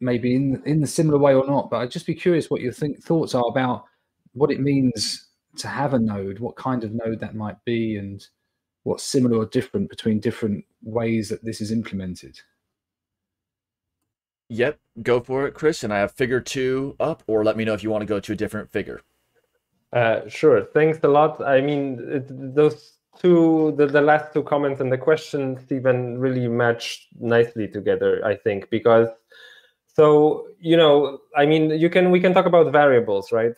maybe in the similar way or not. But I'd just be curious what your thoughts are about what it means to have a node, what kind of node that might be, and what's similar or different between different ways that this is implemented. Yep, go for it, Chris. And I have figure 2 up, or let me know if you want to go to a different figure. Sure, thanks a lot. I mean, those two, the last two comments and the questions even really match nicely together, I think, because, so, you know, I mean, we can talk about variables, right?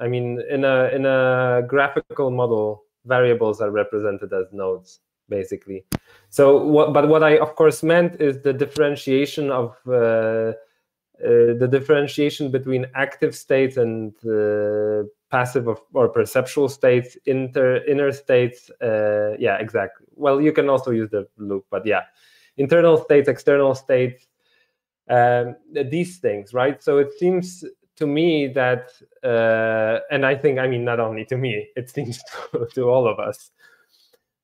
I mean, in a graphical model, variables are represented as nodes, basically. So, what I of course meant is the differentiation of the differentiation between active states and passive or perceptual states, inner states. Yeah, exactly. Well, you can also use the loop, but yeah, internal states, external states, these things, right? So it seems to me that, and I think, I mean, not only to me, it seems to all of us,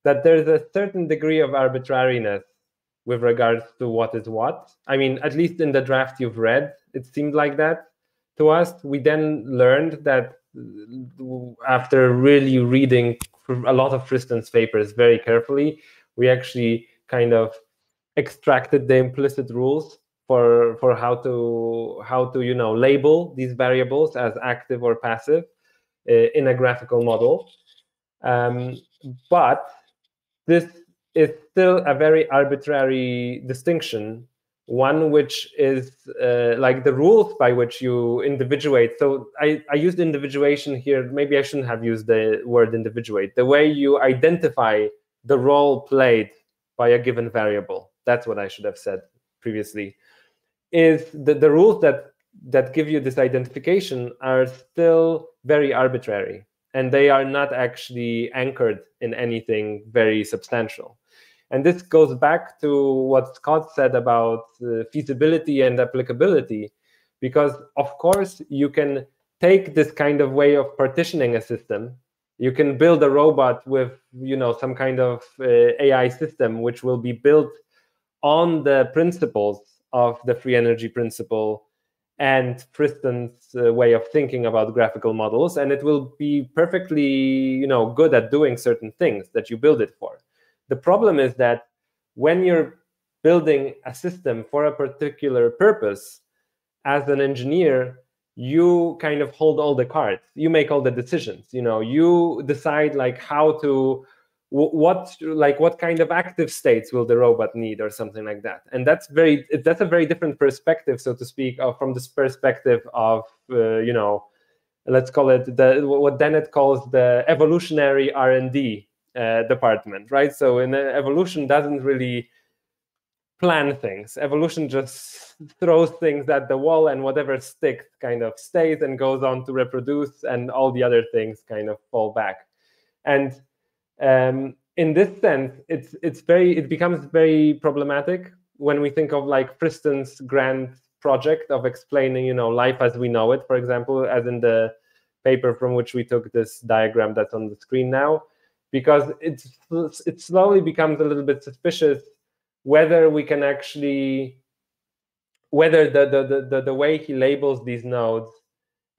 that there's a certain degree of arbitrariness with regards to what is what. I mean, at least in the draft you've read, it seemed like that to us. We then learned that after really reading a lot of Friston's papers very carefully, we actually kind of extracted the implicit rules for how to you know, label these variables as active or passive in a graphical model, but this is still a very arbitrary distinction, one which is like the rules by which you individuate. So I used individuation here. Maybe I shouldn't have used the word individuate. The way you identify the role played by a given variable. That's what I should have said previously. Is the rules that give you this identification are still very arbitrary, and they are not actually anchored in anything very substantial. And this goes back to what Scott said about feasibility and applicability, because of course you can take this kind of way of partitioning a system. You can build a robot with, you know, some kind of AI system which will be built on the principles of the free energy principle and Friston's way of thinking about graphical models, and it will be perfectly, you know, good at doing certain things that you build it for. The problem is that when you're building a system for a particular purpose, as an engineer, you kind of hold all the cards. You make all the decisions. You know, you decide like how to, what kind of active states will the robot need or something like that. And that's a very different perspective, so to speak, from this perspective of, you know, let's call it what Dennett calls the evolutionary R&D department, right? So in evolution doesn't really plan things. Evolution just throws things at the wall, and whatever sticks kind of stays and goes on to reproduce, and all the other things kind of fall back. And in this sense, it becomes very problematic when we think of like Friston's grand project of explaining, you know, life as we know it, for example, as in the paper from which we took this diagram that's on the screen now, because it slowly becomes a little bit suspicious whether we can actually, whether the way he labels these nodes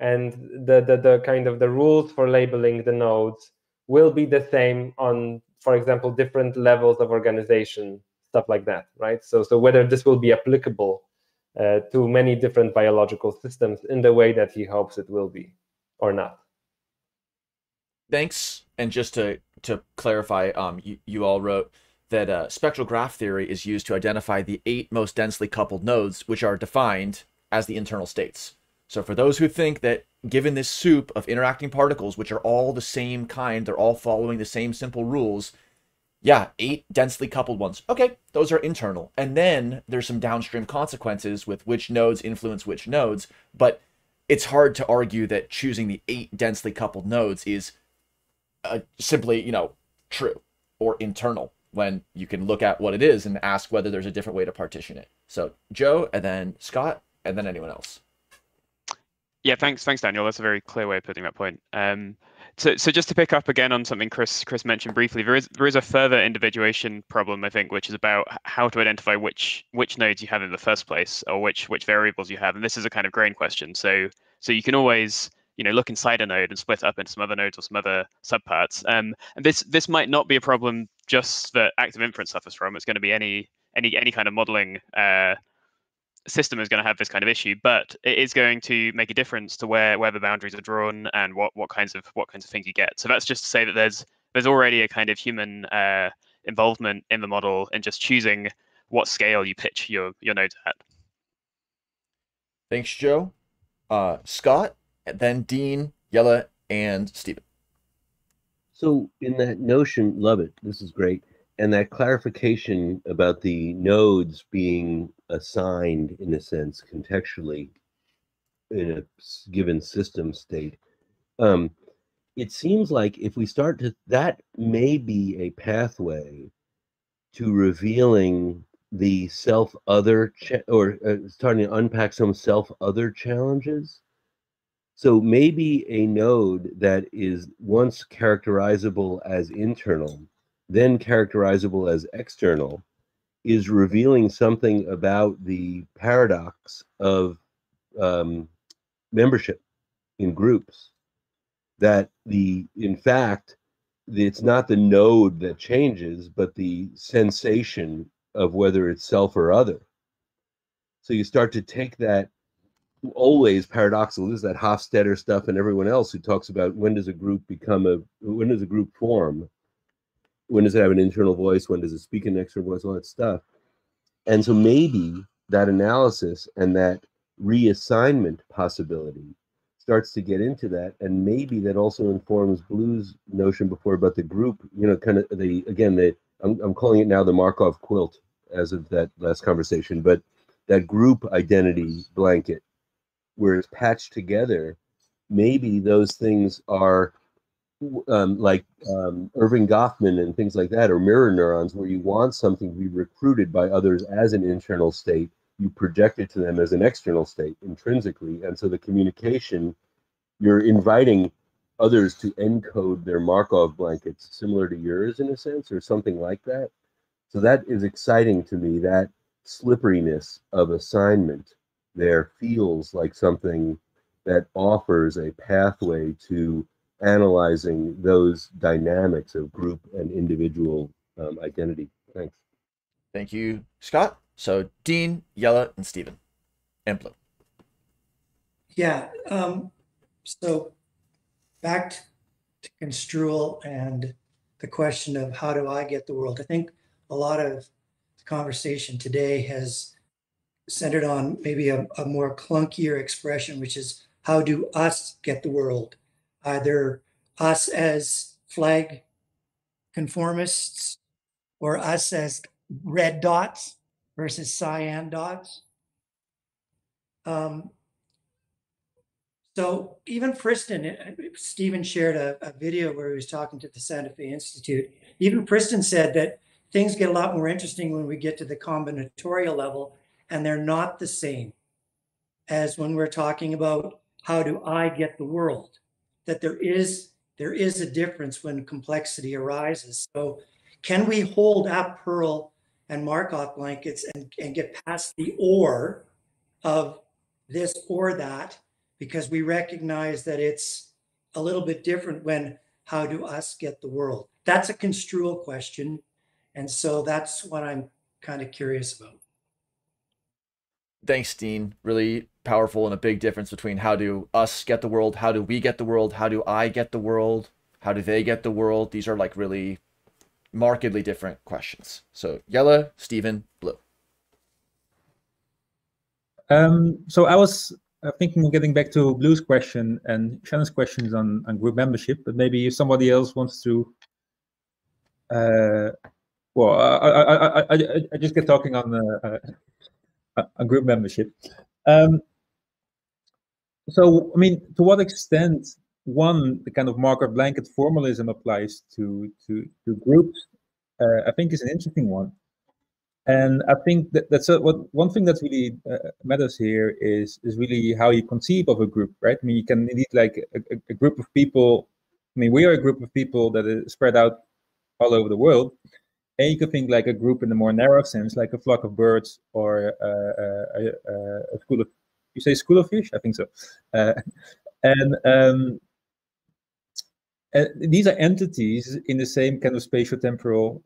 and the kind of the rules for labeling the nodes will be the same on, for example, different levels of organization, stuff like that, right? So whether this will be applicable to many different biological systems in the way that he hopes it will be, or not. Thanks. And just to clarify, you all wrote that spectral graph theory is used to identify the 8 most densely coupled nodes, which are defined as the internal states. So for those who think that given this soup of interacting particles, which are all the same kind, they're all following the same simple rules, yeah, 8 densely coupled ones. Okay, those are internal. And then there's some downstream consequences with which nodes influence which nodes, but it's hard to argue that choosing the 8 densely coupled nodes is simply, you know, true or internal when you can look at what it is and ask whether there's a different way to partition it. So Joe, and then Scott, and then anyone else. Yeah, thanks, Daniel. That's a very clear way of putting that point. So just to pick up again on something Chris mentioned briefly, there is a further individuation problem, I think, which is about how to identify which nodes you have in the first place, or which variables you have, and this is a kind of grain question. So you can always look inside a node and split up into some other nodes or some other subparts. And this might not be a problem just that active inference suffers from. It's going to be any kind of modeling system is going to have this kind of issue, but it is going to make a difference to where the boundaries are drawn and what kinds of things you get. So that's just to say that there's already a kind of human involvement in the model and just choosing what scale you pitch your nodes at. Thanks, Joe. Scott, then Dean, Jelle, and Stephen. So in that notion, love it. This is great. And that clarification about the nodes being assigned, in a sense, contextually in a given system state, it seems like if we start to, that may be a pathway to revealing the self-other, or starting to unpack some self-other challenges. So maybe a node that is once characterizable as internal, then characterizable as external, is revealing something about the paradox of membership in groups. That in fact, it's not the node that changes, but the sensation of whether it's self or other. So you start to take that always paradoxical, this is that Hofstadter stuff and everyone else who talks about when does a group become when does a group form? When does it have an internal voice? When does it speak an external voice? All that stuff. And so maybe that analysis and that reassignment possibility starts to get into that. And maybe that also informs Blue's notion before about the group, kind of the, again, I'm calling it now the Markov quilt as of that last conversation, but that group identity blanket where it's patched together, maybe those things are Irving Goffman and things like that, or mirror neurons, where you want something to be recruited by others as an internal state, you project it to them as an external state intrinsically. And so the communication, you're inviting others to encode their Markov blankets, similar to yours in a sense, or something like that. So that is exciting to me. That slipperiness of assignment there feels like something that offers a pathway to analyzing those dynamics of group and individual identity. Thanks. Thank you, Scott. So Dean, Jelle, and Stephen, and Blue. Yeah. So back to construal and the question of how do I get the world? I think a lot of the conversation today has centered on maybe a more clunkier expression, which is how do us get the world? Either us as flag conformists or us as red dots versus cyan dots. So even Friston, Stephen shared a video where he was talking to the Santa Fe Institute. Even Friston said that things get a lot more interesting when we get to the combinatorial level, and they're not the same as when we're talking about how do I get the world. That there is a difference when complexity arises. So can we hold up Pearl and Markov blankets and get past the or of this or that, because we recognize that it's a little bit different when how do us get the world? That's a construal question. And so that's what I'm kind of curious about. Thanks, Dean. Really powerful, and a big difference between how do us get the world, how do we get the world, how do I get the world, how do they get the world? These are like really markedly different questions. So Jelle, Stephen, Blue. So I was thinking of getting back to Blue's question and Shannon's questions on group membership, but maybe if somebody else wants to, well, I just get talking on group membership. So, I mean, to what extent, one, the kind of Markov blanket formalism applies to groups, I think is an interesting one. And I think that's one thing that really matters here is really how you conceive of a group, right? I mean, you can indeed like a group of people. I mean, we are a group of people that is spread out all over the world. And you could think like a group in the more narrow sense, like a flock of birds or a school of, you say school of fish? I think so. And these are entities in the same kind of spatiotemporal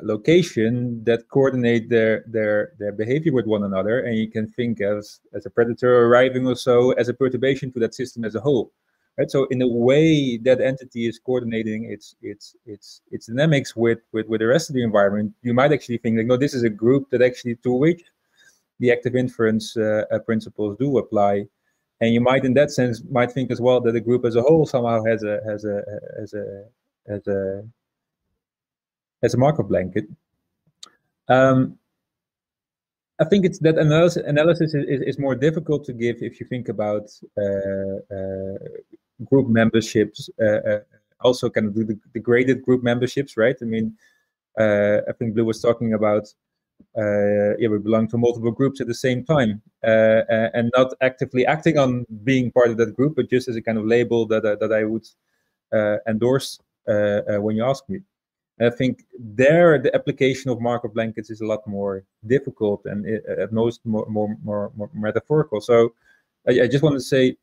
location that coordinate their behavior with one another, and you can think as a predator arriving or so as a perturbation to that system as a whole. Right? So in a way, that entity is coordinating its dynamics with the rest of the environment. You might actually think like, no, this is a group that actually to which the active inference principles do apply. And you might, in that sense, might think as well that the group as a whole somehow has a Markov blanket. I think it's that analysis is more difficult to give if you think about group memberships, also kind of the graded group memberships, right? I mean, I think Blue was talking about. Yeah, we belong to multiple groups at the same time, and not actively acting on being part of that group, but just as a kind of label that I would endorse when you ask me. And I think there the application of Markov blankets is a lot more difficult and at most more metaphorical. So I just want to say,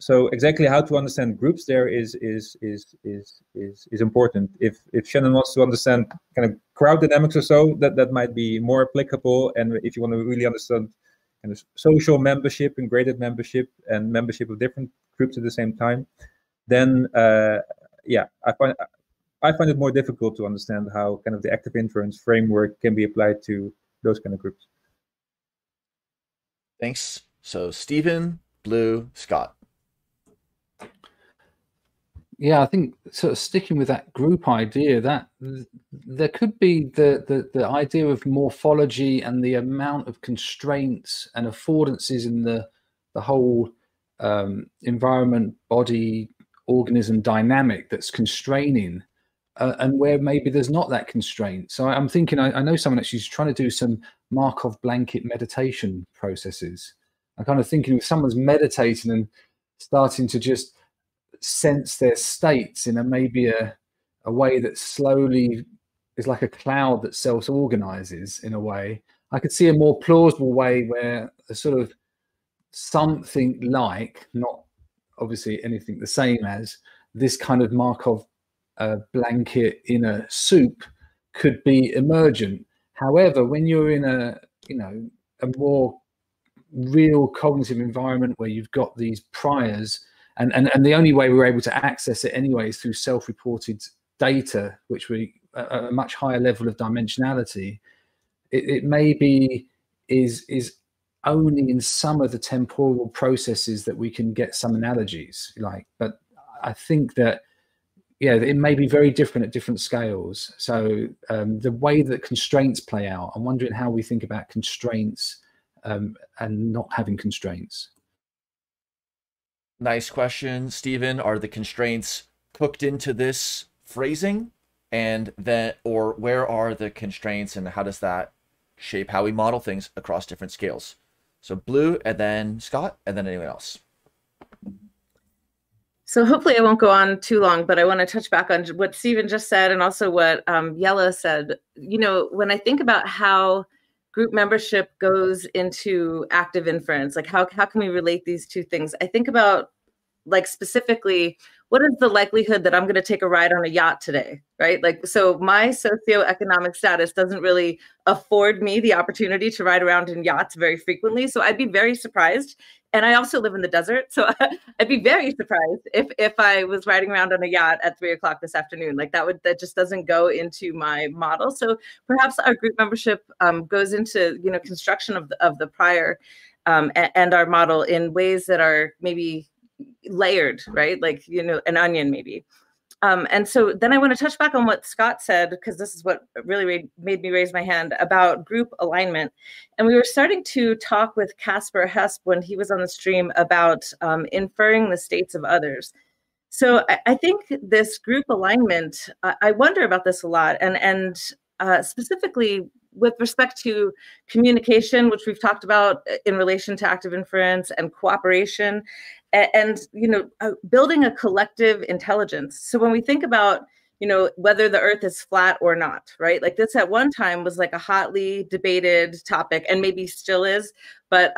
so exactly how to understand groups there is important. If Shannon wants to understand kind of crowd dynamics or so, that might be more applicable. And if you want to really understand kind of social membership and graded membership and membership of different groups at the same time, then yeah, I find it more difficult to understand how kind of the active inference framework can be applied to those kind of groups. Thanks. So Stephen, Blue, Scott. Yeah, I think sort of sticking with that group idea, that there could be the idea of morphology and the amount of constraints and affordances in the whole environment, body, organism dynamic that's constraining, and where maybe there's not that constraint. So I'm thinking, I know someone actually is trying to do some Markov blanket meditation processes. I'm kind of thinking if someone's meditating and starting to just sense their states in a maybe a way that slowly is like a cloud that self-organizes in a way, I could see a more plausible way where a sort of something like, not obviously anything the same as, this kind of Markov blanket in a soup could be emergent. However, when you're in a, you know, a more real cognitive environment where you've got these priors, and the only way we're able to access it anyway is through self-reported data, which we a much higher level of dimensionality, it maybe is only in some of the temporal processes that we can get some analogies like. But I think that, yeah, it may be very different at different scales. So the way that constraints play out, I'm wondering how we think about constraints and not having constraints. Nice question, Stephen. Are the constraints cooked into this phrasing, and then, or where are the constraints, and how does that shape how we model things across different scales? So Blue, and then Scott, and then anyone else. So hopefully I won't go on too long, but I want to touch back on what Stephen just said and also what Jelle said. You know, when I think about how group membership goes into active inference, like how can we relate these two things? I think about like specifically, what is the likelihood that I'm going to take a ride on a yacht today, right? Like, so my socioeconomic status doesn't really afford me the opportunity to ride around in yachts very frequently. So I'd be very surprised. And I also live in the desert. So I'd be very surprised if I was riding around on a yacht at 3 o'clock this afternoon. Like that just doesn't go into my model. So perhaps our group membership goes into, you know, construction of the prior and our model in ways that are maybe layered, right? Like, you know, an onion maybe. And so then I want to touch back on what Scott said, because this is what really made me raise my hand about group alignment. And we were starting to talk with Casper Hesp when he was on the stream about inferring the states of others. So I think this group alignment, I wonder about this a lot, and specifically with respect to communication, which we've talked about in relation to active inference, and cooperation, and you know, building a collective intelligence. So when we think about you know, whether the earth is flat or not, right? Like this at one time was like a hotly debated topic and maybe still is, but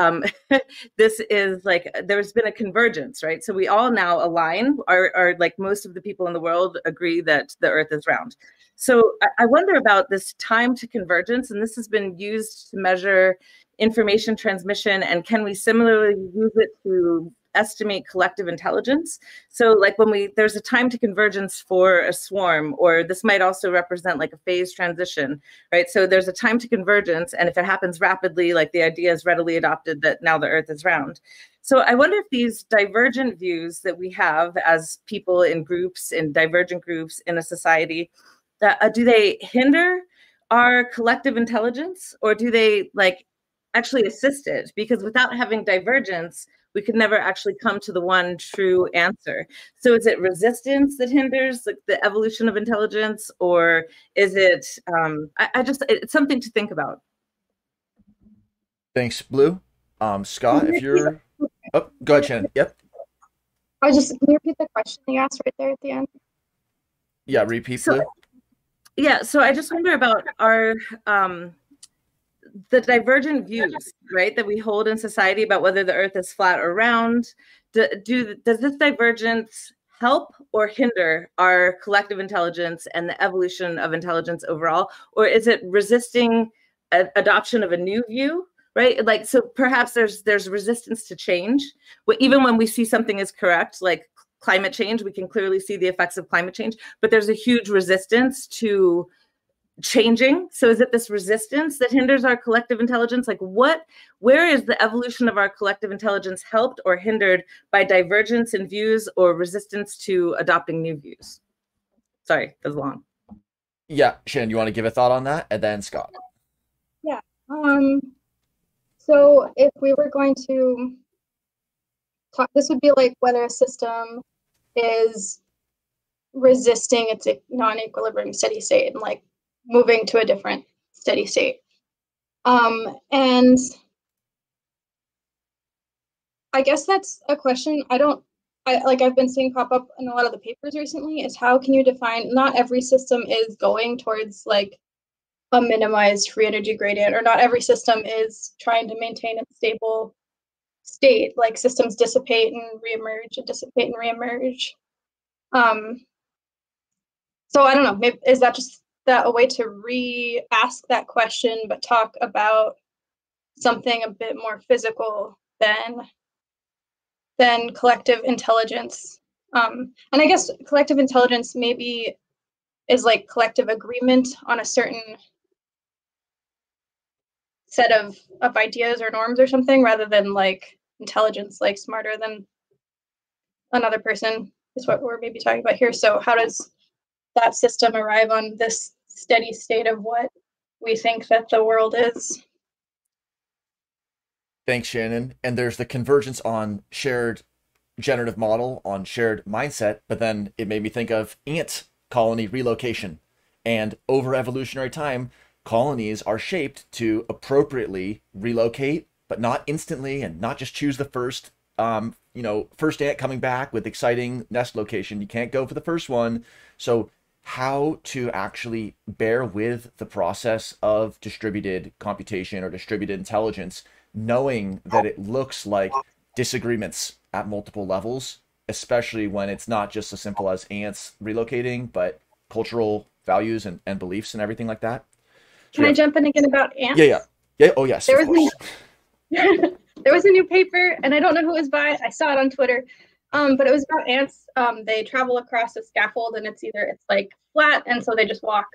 this is like, there's been a convergence, right? So we all now align, or like most of the people in the world agree that the earth is round. So I wonder about this time to convergence, and this has been used to measure information transmission, and can we similarly use it to estimate collective intelligence? So like when there's a time to convergence for a swarm, or this might also represent like a phase transition, right? So there's a time to convergence, and if it happens rapidly, like the idea is readily adopted that now the earth is round. So I wonder if these divergent views that we have as people in groups, in divergent groups in a society, that do they hinder our collective intelligence, or do they like actually assist it? Because without having divergence, we could never actually come to the one true answer. So is it resistance that hinders like the evolution of intelligence, or is it, it's something to think about. Thanks, Blue. Scott, if you're, oh, go ahead, Shannon, yep. Can you repeat the question you asked right there at the end? Yeah, repeat, Blue. Yeah, so I just wonder about our, the divergent views, right, that we hold in society about whether the earth is flat or round. Does this divergence help or hinder our collective intelligence and the evolution of intelligence overall? Or is it resisting adoption of a new view, right? Like, so perhaps there's resistance to change. Even when we see something is correct, like climate change, we can clearly see the effects of climate change, but there's a huge resistance to changing. So is it this resistance that hinders our collective intelligence? Like where is the evolution of our collective intelligence helped or hindered by divergence in views or resistance to adopting new views? Sorry, that was long. Yeah, Shannon, you want to give a thought on that? And then Scott. Yeah. So if we were going to talk, this would be like whether a system is resisting its non-equilibrium steady state and like moving to a different steady state. And I guess that's a question I've been seeing pop up in a lot of the papers recently, is how can you define, not every system is going towards like a minimized free energy gradient, or not every system is trying to maintain a stable state, like systems dissipate and reemerge and dissipate and reemerge. So I don't know, maybe, is that just a way to re-ask that question, but talk about something a bit more physical than collective intelligence? And I guess collective intelligence maybe is like collective agreement on a certain set of ideas or norms or something, rather than like intelligence, like smarter than another person is what we're maybe talking about here. So how does that system arrive on this steady state of what we think that the world is? Thanks, Shannon. And there's the convergence on shared generative model, on shared mindset, but then it made me think of ant colony relocation. And over evolutionary time, colonies are shaped to appropriately relocate, but not instantly, and not just choose the first, first ant coming back with exciting nest location. You can't go for the first one. So how to actually bear with the process of distributed computation or distributed intelligence, knowing that it looks like disagreements at multiple levels, especially when it's not just as simple as ants relocating, but cultural values and beliefs and everything like that. So can I jump in again about ants? Yeah. Oh, yes. There was a new paper, and I don't know who it was by. I saw it on Twitter. But it was about ants. They travel across a scaffold, and it's like flat, and so they just walk,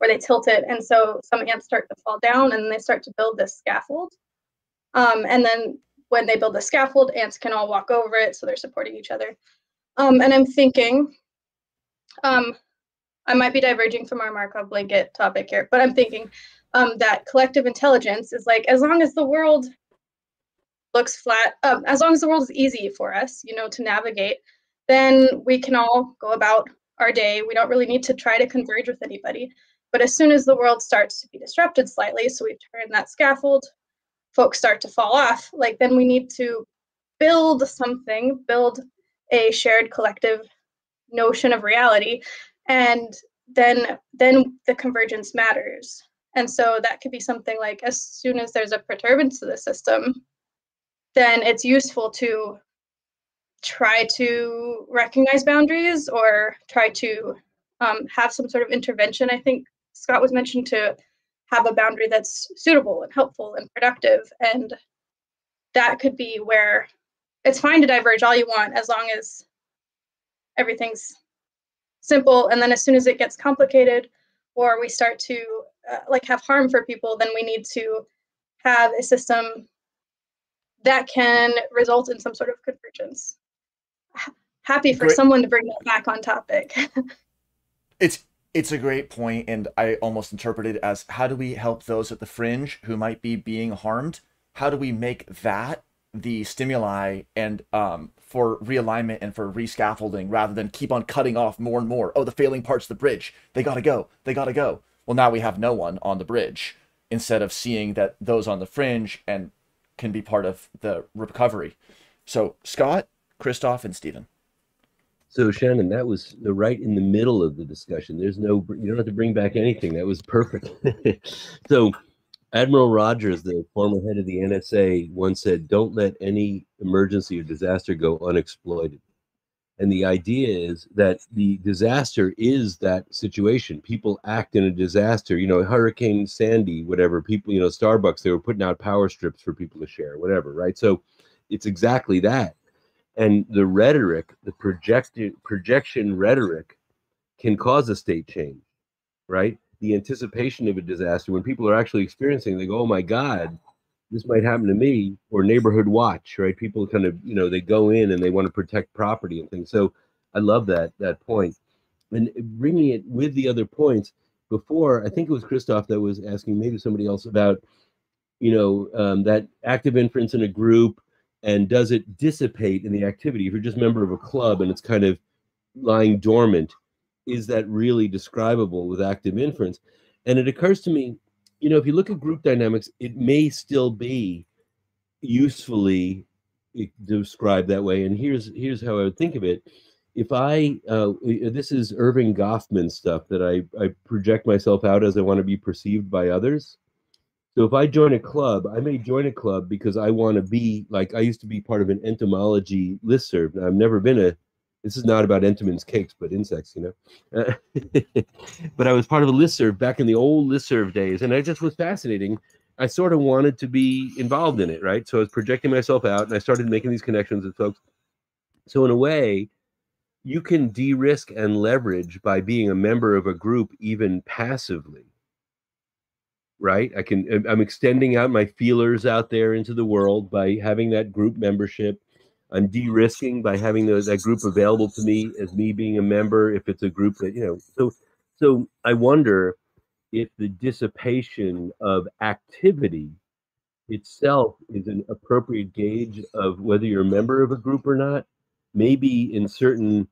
or they tilt it, and so some ants start to fall down, and they start to build this scaffold. And then when they build the scaffold, ants can all walk over it, so they're supporting each other. And I'm thinking, I might be diverging from our Markov blanket topic here, but I'm thinking that collective intelligence is like, as long as the world looks flat, as long as the world is easy for us, to navigate, then we can all go about our day. We don't really need to try to converge with anybody. But as soon as the world starts to be disrupted slightly, so we turn that scaffold, folks start to fall off, like then we need to build something, build a shared collective notion of reality And then the convergence matters. And so that could be something like, as soon as there's a perturbance to the system, then it's useful to try to recognize boundaries or try to have some sort of intervention. I think Scott was mentioned to have a boundary that's suitable and helpful and productive. And that could be where it's fine to diverge all you want, as long as everything's simple. And then as soon as it gets complicated, or we start to like have harm for people, then we need to have a system that can result in some sort of convergence. Happy for someone to bring that back on topic. It's a great point, and I almost interpret it as, how do we help those at the fringe who might be being harmed? How do we make that the stimuli and for realignment and for rescaffolding, rather than keep on cutting off more and more? Oh, the failing part's the bridge. They gotta go. They gotta go. Well, now we have no one on the bridge, instead of seeing that those on the fringe and can be part of the recovery. So Scott, Christoph, and Stephen. So Shannon, that was right in the middle of the discussion. There's no, you don't have to bring back anything. That was perfect. So Admiral Rogers, the former head of the NSA, once said, don't let any emergency or disaster go unexploited. And the idea is that the disaster is that situation. People act in a disaster, you know, Hurricane Sandy, whatever, people, you know, Starbucks, they were putting out power strips for people to share, whatever, right? So it's exactly that. And the rhetoric, the projection rhetoric, can cause a state change, right? The anticipation of a disaster, when people are actually experiencing, they go, oh my God, this might happen to me, or neighborhood watch, right? People kind of, you know, they go in and they want to protect property and things. So I love that point. And bringing it with the other points before, I think it was Christoph that was asking, maybe somebody else, about, you know, that active inference in a group, and does it dissipate in the activity? If you're just a member of a club and it's kind of lying dormant, is that really describable with active inference? And it occurs to me, you know, if you look at group dynamics, it may still be usefully described that way. And here's how I would think of it. If I, this is Irving Goffman stuff, that I project myself out as I want to be perceived by others. So if I join a club, I may join a club because I want to be, like, I used to be part of an entomology listserv. Now, I've never been a, this is not about Entenmann's cakes, but insects, you know. But I was part of a listserv back in the old listserv days, and I just was fascinating. I sort of wanted to be involved in it, right? So I was projecting myself out, and I started making these connections with folks. So in a way, you can de-risk and leverage by being a member of a group even passively. Right? I'm extending out my feelers out there into the world by having that group membership. I'm de-risking by having that group available to me as me being a member, if it's a group that, you know. So I wonder if the dissipation of activity itself is an appropriate gauge of whether you're a member of a group or not. Maybe in certain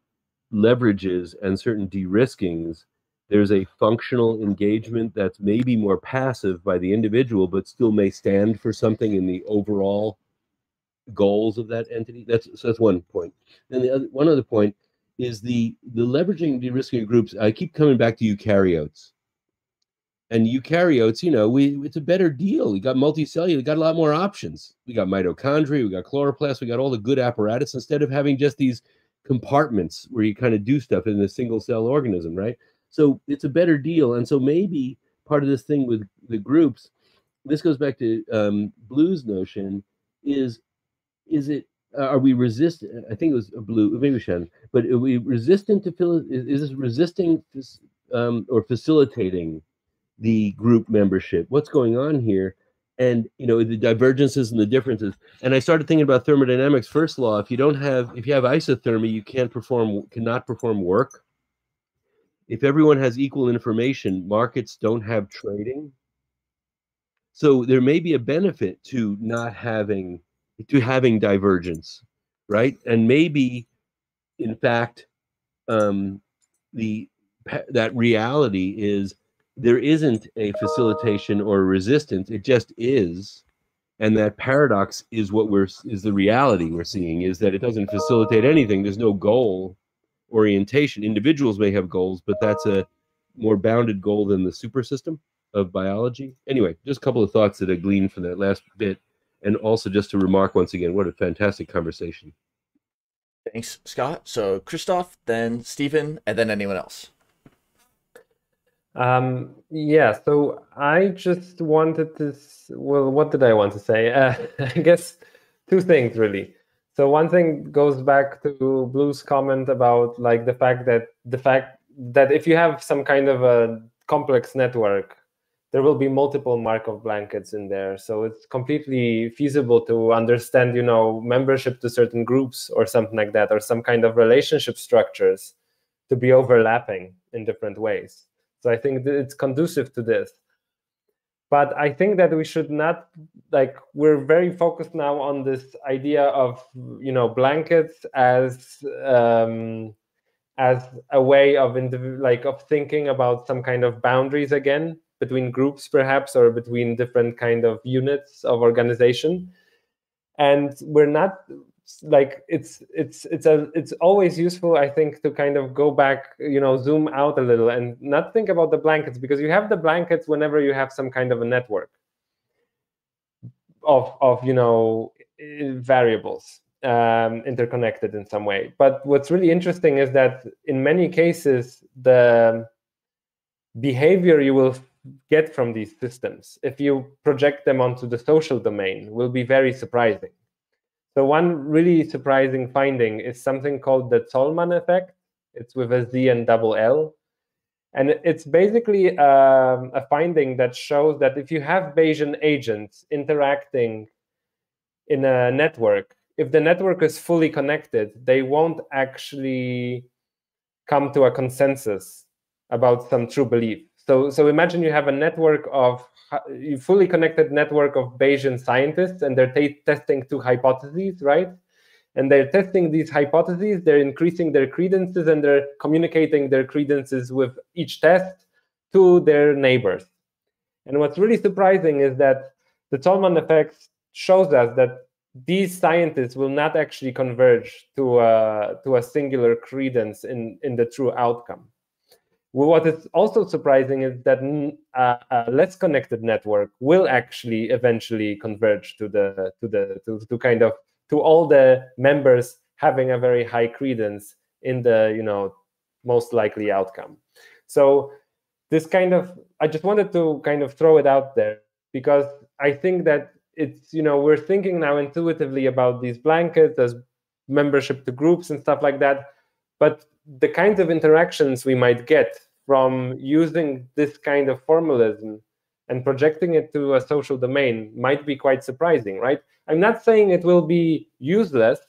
leverages and certain de-riskings, there's a functional engagement that's maybe more passive by the individual, but still may stand for something in the overall goals of that entity. That's one point. Then the other, one other point is the leveraging, de-risking groups. I keep coming back to eukaryotes. And eukaryotes, you know, it's a better deal. We got multicellular, we got a lot more options. We got mitochondria, we got chloroplasts, we got all the good apparatus, instead of having just these compartments where you kind of do stuff in a single cell organism, right? So it's a better deal. And so maybe part of this thing with the groups, this goes back to Blue's notion, are we resistant? I think it was Blue, maybe Shannon, but are we resistant to, is this resisting or facilitating the group membership? What's going on here? And, you know, the divergences and the differences. And I started thinking about thermodynamics first law. If you have isothermy, you cannot perform work. If everyone has equal information, markets don't have trading. So there may be a benefit to not having, to having divergence, right? And maybe, in fact, that reality is there isn't a facilitation or a resistance. It just is, and that paradox is the reality we're seeing, is that it doesn't facilitate anything. There's no goal. orientation. Individuals may have goals, but that's a more bounded goal than the supersystem of biology. Anyway, just a couple of thoughts that I gleaned from that last bit. And also just to remark once again, what a fantastic conversation. Thanks, Scott. So Christoph, then Stephen, and then anyone else. Yeah, so I just wanted to, well, what did I want to say? I guess two things really. So one thing goes back to Blue's comment about like the fact that if you have some kind of a complex network, there will be multiple Markov blankets in there. So it's completely feasible to understand, you know, membership to certain groups or something like that, or some kind of relationship structures to be overlapping in different ways. So I think that it's conducive to this. But I think that we should not, like, we're very focused now on this idea of, you know, blankets as a way of, like, of thinking about some kind of boundaries again, between groups perhaps, or between different kind of units of organization. And we're not like, it's always useful, I think, to kind of go back, you know, zoom out a little and not think about the blankets, because you have the blankets whenever you have some kind of a network of you know, variables interconnected in some way. But what's really interesting is that in many cases, the behavior you will get from these systems, if you project them onto the social domain, will be very surprising. So one really surprising finding is something called the Zollman effect. It's with a Z and double L. And it's basically a finding that shows that if you have Bayesian agents interacting in a network, if the network is fully connected, they won't actually come to a consensus about some true belief. So imagine you have a network of a fully connected network of Bayesian scientists, and they're testing two hypotheses, right? And they're testing these hypotheses, they're increasing their credences, and they're communicating their credences with each test to their neighbors. And what's really surprising is that the Zollman effect shows us that these scientists will not actually converge to a singular credence in the true outcome. What is also surprising is that a less connected network will actually eventually converge to all the members having a very high credence in the, you know, most likely outcome. So this kind of, I just wanted to kind of throw it out there, because I think that it's, you know, we're thinking now intuitively about these blankets as membership to groups and stuff like that, but the kinds of interactions we might get from using this kind of formalism and projecting it to a social domain might be quite surprising, right? I'm not saying it will be useless,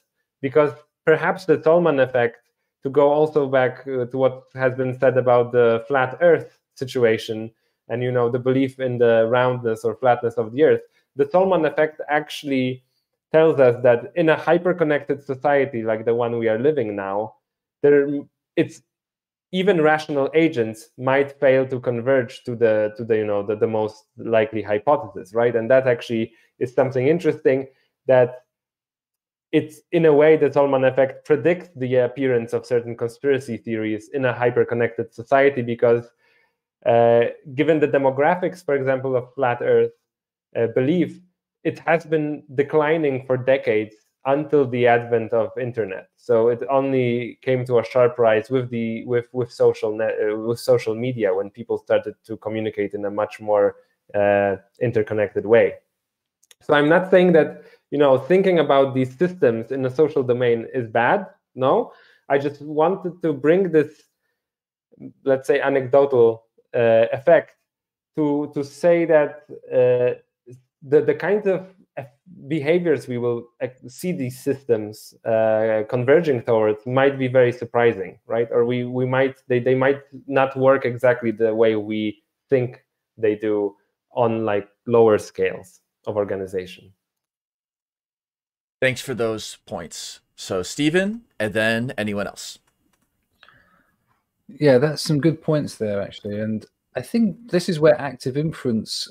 because perhaps the Zollman effect, to go also back to what has been said about the flat Earth situation and, you know, the belief in the roundness or flatness of the Earth, the Zollman effect actually tells us that in a hyper-connected society like the one we are living now, even rational agents might fail to converge to the most likely hypothesis, right? And that actually is something interesting, that it's, in a way, the Zollman effect predicts the appearance of certain conspiracy theories in a hyper-connected society, because given the demographics, for example, of flat Earth belief, it has been declining for decades until the advent of internet. So it only came to a sharp rise with social media, when people started to communicate in a much more interconnected way. So I'm not saying that, you know, thinking about these systems in the social domain is bad. No, I just wanted to bring this, let's say, anecdotal effect to say that the kinds of behaviors we will see these systems converging towards might be very surprising, right? Or they might not work exactly the way we think they do on, like, lower scales of organization. Thanks for those points. So Stephen, and then anyone else. Yeah, that's some good points there, actually. And I think this is where active inference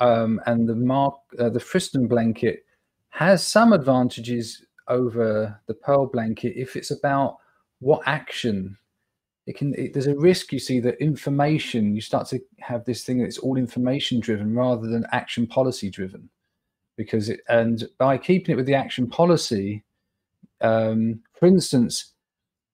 and the Friston blanket has some advantages over the Pearl blanket if it's about what action it can, there's a risk, you see, that information, you start to have this thing that's all information driven rather than action policy driven, because it, and by keeping it with the action policy, for instance,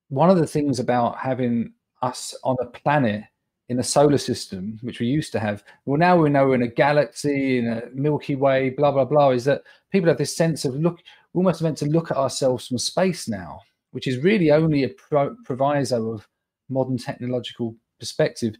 one of the things about having us on a planet in a solar system, which we used to have, well, now we know we're in a galaxy, in a Milky Way, blah, blah, blah, is that people have this sense of, look, we're almost meant to look at ourselves from space now, which is really only a proviso of modern technological perspective.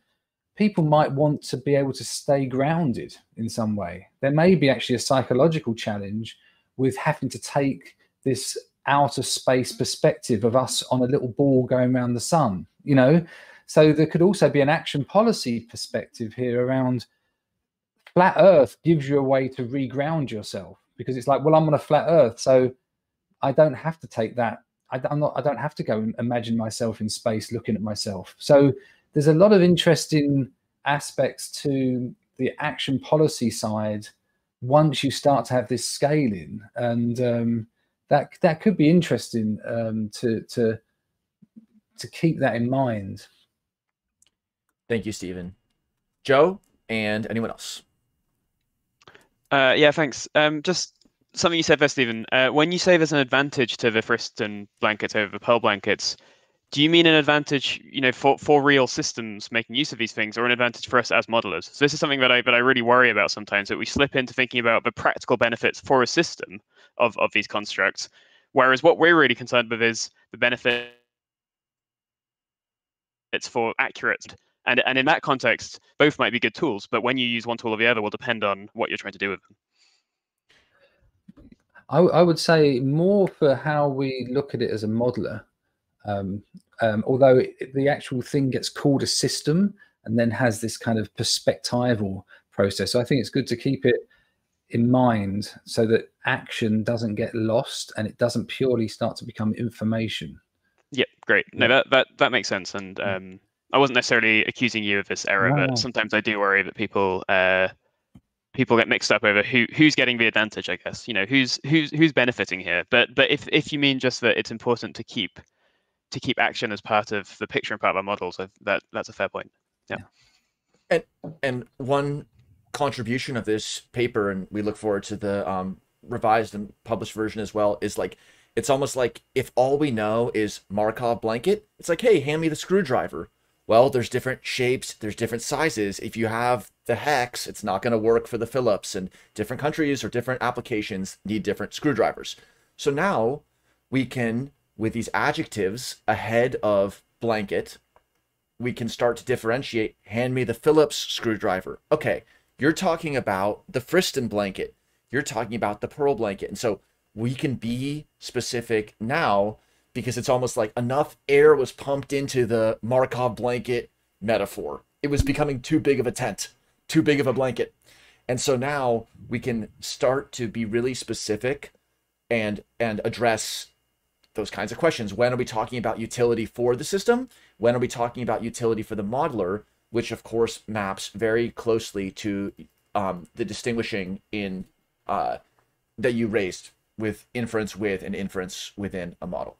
People might want to be able to stay grounded in some way. There may be actually a psychological challenge with having to take this outer space perspective of us on a little ball going around the sun, you know? So there could also be an action policy perspective here around flat earth gives you a way to reground yourself, because it's like, well, I'm on a flat earth, so I don't have to take that. I don't have to go and imagine myself in space looking at myself. So there's a lot of interesting aspects to the action policy side once you start to have this scaling, and that could be interesting to keep that in mind. Thank you, Stephen. Joe, and anyone else? Yeah, thanks. Just something you said there, Stephen. When you say there's an advantage to the Friston blankets over the Pearl blankets, do you mean an advantage, you know, for real systems making use of these things, or an advantage for us as modelers? So this is something that I really worry about sometimes, that we slip into thinking about the practical benefits for a system of these constructs, whereas what we're really concerned with is the benefits for accurate. And in that context, both might be good tools, but when you use one tool or the other will depend on what you're trying to do with them. I would say more for how we look at it as a modeler, although the actual thing gets called a system and then has this kind of perspectival process. So I think it's good to keep it in mind so that action doesn't get lost and it doesn't purely start to become information. Yeah, great. No, that makes sense. And I wasn't necessarily accusing you of this error, but sometimes I do worry that people people get mixed up over who's getting the advantage. I guess, you know, who's benefiting here. But if you mean just that it's important to keep action as part of the picture and part of our models, that's a fair point. Yeah. And one contribution of this paper, and we look forward to the revised and published version as well, is like, it's almost like if all we know is Markov blanket, it's like, hey, hand me the screwdriver. Well, there's different shapes, there's different sizes. If you have the hex, it's not going to work for the Phillips, and different countries or different applications need different screwdrivers. So now we can, with these adjectives ahead of blanket, we can start to differentiate, hand me the Phillips screwdriver. Okay, you're talking about the Friston blanket. You're talking about the Pearl blanket. And so we can be specific now, because it's almost like enough air was pumped into the Markov blanket metaphor. It was becoming too big of a tent, too big of a blanket. And so now we can start to be really specific and address those kinds of questions. When are we talking about utility for the system? When are we talking about utility for the modeler, which of course maps very closely to the distinguishing in that you raised with inference with and inference within a model.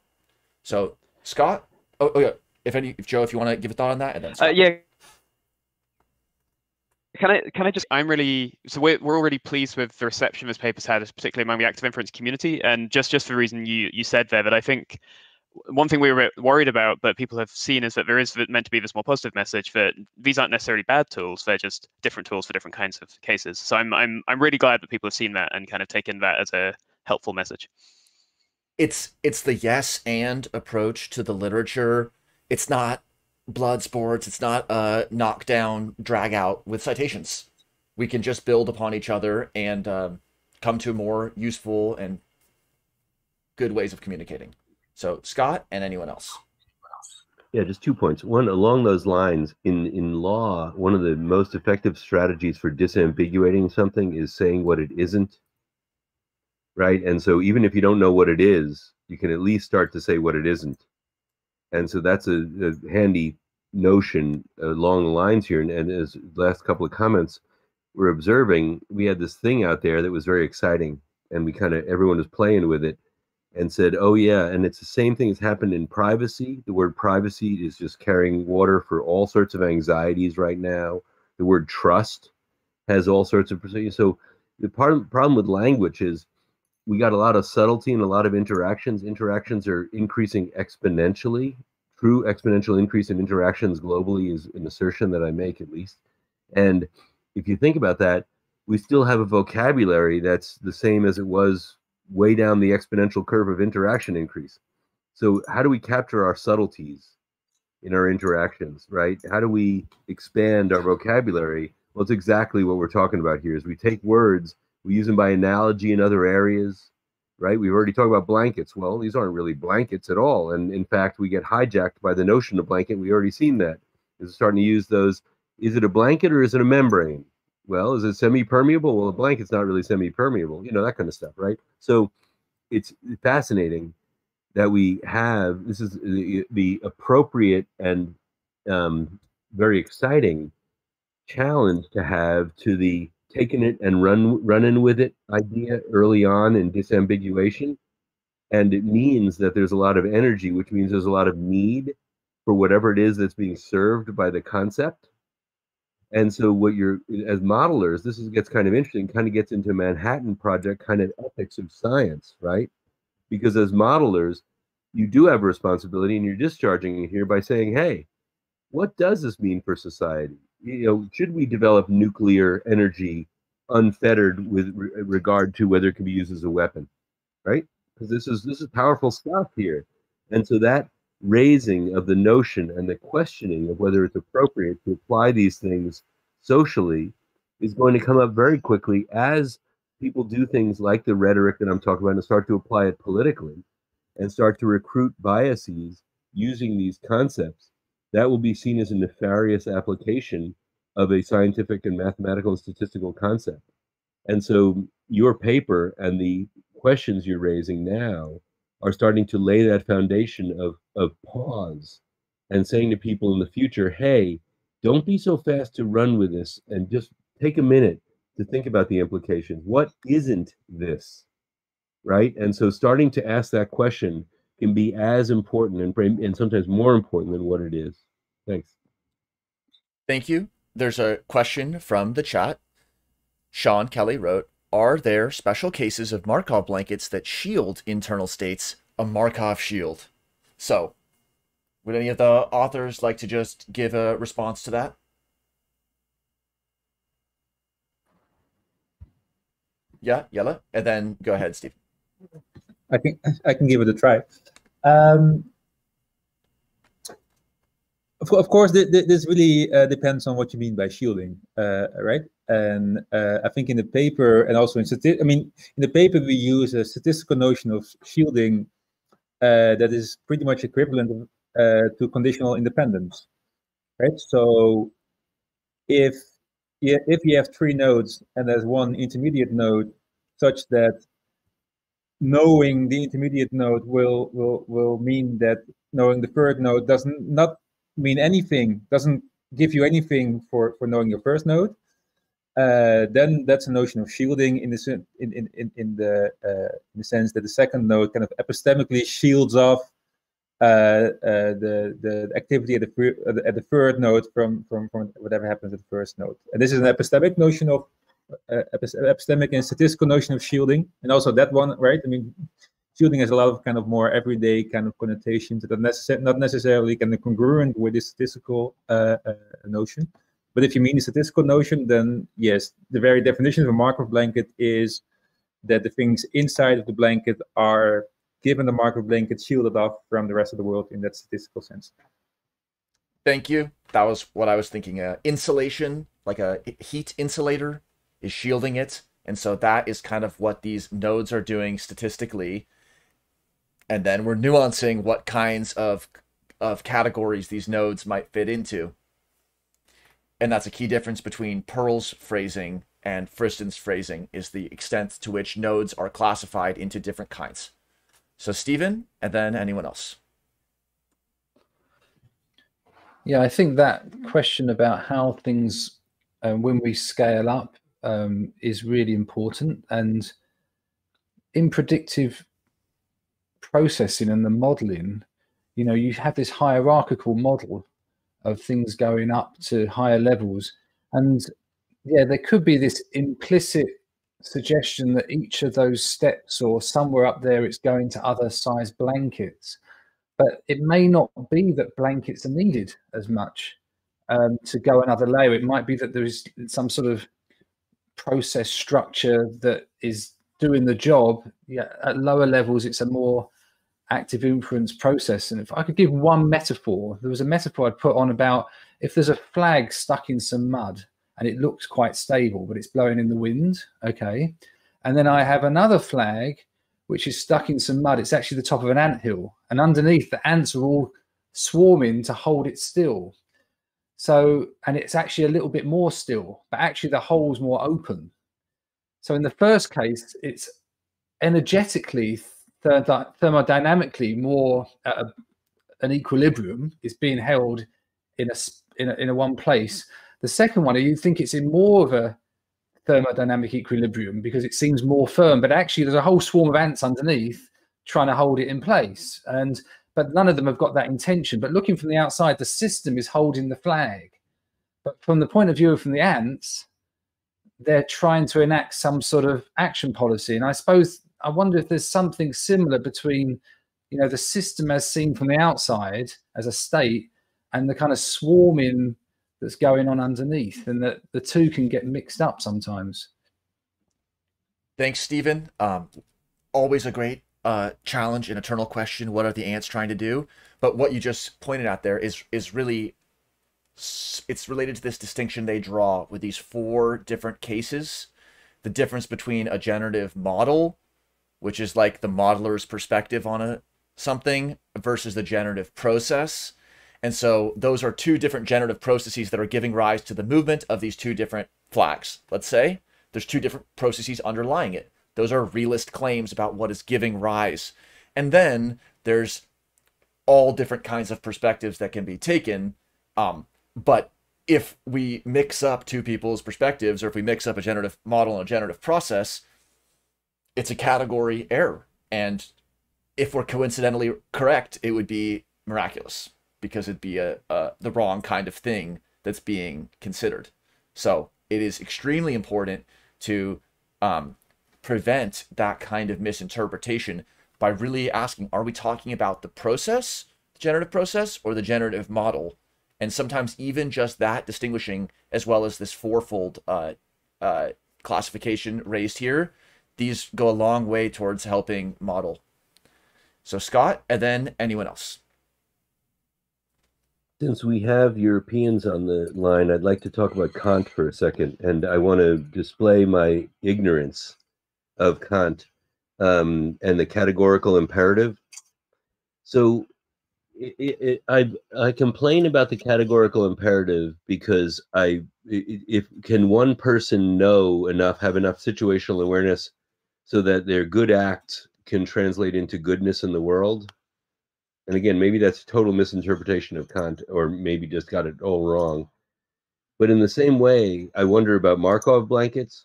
So Scott, oh yeah, if Joe, if you want to give a thought on that, and then Scott. Yeah. Can I just, I'm really, so we're already pleased with the reception this paper's had, particularly among the active inference community, and just for the reason you said there, that I think one thing we were worried about that people have seen is that there is meant to be this more positive message that these aren't necessarily bad tools, they're just different tools for different kinds of cases. So I'm really glad that people have seen that and kind of taken that as a helpful message. It's the yes and approach to the literature. It's not blood sports. It's not a knockdown drag out with citations. We can just build upon each other and come to more useful and good ways of communicating. So Scott and anyone else. Yeah, just 2 points. One, along those lines, in law, one of the most effective strategies for disambiguating something is saying what it isn't. Right? And so even if you don't know what it is, you can at least start to say what it isn't. And so that's a handy notion along the lines here. And as last couple of comments we're observing, we had this thing out there that was very exciting, and we kind of, everyone was playing with it. and said, oh yeah, and it's the same thing that's happened in privacy. The word privacy is just carrying water for all sorts of anxieties right now. The word trust has all sorts of, so the problem with language is we got a lot of subtlety and a lot of interactions. Interactions are increasing exponentially. True exponential increase in interactions globally is an assertion that I make, at least. And if you think about that, we still have a vocabulary that's the same as it was way down the exponential curve of interaction increase. So how do we capture our subtleties in our interactions, right? How do we expand our vocabulary? Well, it's exactly what we're talking about here is we take words, we use them by analogy in other areas, right? We've already talked about blankets. Well, these aren't really blankets at all. And in fact, we get hijacked by the notion of blanket. We've already seen that. Is starting to use those. Is it a blanket or is it a membrane? Well, is it semi-permeable? Well, a blanket's not really semi-permeable, you know, that kind of stuff, right? So it's fascinating that we have, this is the appropriate and very exciting challenge to have to the taking it and running with it idea early on in disambiguation. And it means that there's a lot of energy, which means there's a lot of need for whatever it is that's being served by the concept. And so what you're, as modelers, this is, gets kind of interesting, kind of gets into Manhattan Project kind of ethics of science, right? Because as modelers, you do have a responsibility and you're discharging it here by saying, hey, what does this mean for society? You know, should we develop nuclear energy unfettered with regard to whether it can be used as a weapon, right? Because this is powerful stuff here. And so that raising of the notion and the questioning of whether it's appropriate to apply these things socially is going to come up very quickly as people do things like the rhetoric that I'm talking about and start to apply it politically and start to recruit biases using these concepts. That will be seen as a nefarious application of a scientific and mathematical and statistical concept. And so your paper and the questions you're raising now are starting to lay that foundation of pause and saying to people in the future, hey, don't be so fast to run with this and just take a minute to think about the implications. What isn't this, right? And so starting to ask that question can be as important and sometimes more important than what it is. Thanks. Thank you. There's a question from the chat. Sean Kelly wrote, are there special cases of Markov blankets that shield internal states, a Markov shield? So would any of the authors like to just give a response to that? Yeah, Jelle, and then go ahead, Steve. I can give it a try. Of course, this really depends on what you mean by shielding, right? And I think in the paper and also in statistics, I mean, in the paper we use a statistical notion of shielding that is pretty much equivalent to conditional independence, right? So if you have three nodes and there's one intermediate node such that knowing the intermediate node will mean that knowing the third node doesn't not mean anything, doesn't give you anything for knowing your first node, then that's a notion of shielding in the sense that the second node kind of epistemically shields off the activity at the third node from whatever happens at the first node. And this is an epistemic notion of epistemic and statistical notion of shielding, and also that one, right? I mean, shielding has a lot of kind of more everyday kind of connotations that are not necessarily kind of congruent with the statistical notion. But if you mean the statistical notion, then yes, the very definition of a Markov blanket is that the things inside of the blanket are, given the Markov blanket, shielded off from the rest of the world in that statistical sense. Thank you. That was what I was thinking. Insulation, like a heat insulator, is shielding it. And so that is kind of what these nodes are doing statistically. And then we're nuancing what kinds of categories these nodes might fit into. And that's a key difference between Pearl's phrasing and Friston's phrasing, is the extent to which nodes are classified into different kinds. So Stephen, and then anyone else. Yeah, I think that question about how things, when we scale up, is really important. And in predictive processing and the modeling, you know, you have this hierarchical model of things going up to higher levels. And yeah, there could be this implicit suggestion that each of those steps or somewhere up there, it's going to other size blankets. But it may not be that blankets are needed as much to go another layer. It might be that there is some sort of process structure that is doing the job. Yeah, at lower levels, it's a more active inference process. And if I could give one metaphor, there was a metaphor I'd put on about if there's a flag stuck in some mud and it looks quite stable, but it's blowing in the wind, okay. And then I have another flag which is stuck in some mud. It's actually the top of an anthill, and underneath the ants are all swarming to hold it still. So, and it's actually a little bit more still, but actually the hole's more open. So in the first case, it's energetically, thermodynamically more at an equilibrium. It's being held in a one place. The second one, you think it's in more of a thermodynamic equilibrium because it seems more firm, but actually there's a whole swarm of ants underneath trying to hold it in place. And but none of them have got that intention. But looking from the outside, the system is holding the flag. But from the point of view of the ants, they're trying to enact some sort of action policy. And I suppose I wonder if there's something similar between, you know, the system as seen from the outside as a state and the kind of swarming that's going on underneath, and that the two can get mixed up sometimes. Thanks, Stephen. Always a great challenge and eternal question. What are the ants trying to do? But what you just pointed out there is really, it's related to this distinction they draw with these four different cases. The difference between a generative model, which is like the modeler's perspective on something, versus the generative process. And so those are two different generative processes that are giving rise to the movement of these two different flags. Let's say there's two different processes underlying it. Those are realist claims about what is giving rise. And then there's all different kinds of perspectives that can be taken. But if we mix up two people's perspectives, or if we mix up a generative model and a generative process, it's a category error. And if we're coincidentally correct, it would be miraculous, because it'd be the wrong kind of thing that's being considered. So it is extremely important to prevent that kind of misinterpretation by really asking, are we talking about the process, the generative process, or the generative model? And sometimes even just that distinguishing, as well as this fourfold classification raised here, these go a long way towards helping model. So Scott, and then anyone else? Since we have Europeans on the line, I'd like to talk about Kant for a second, and I want to display my ignorance of Kant and the categorical imperative. So I complain about the categorical imperative because can one person know enough, have enough situational awareness so that their good act can translate into goodness in the world? And again, maybe that's a total misinterpretation of Kant, or maybe just got it all wrong. But in the same way, I wonder about Markov blankets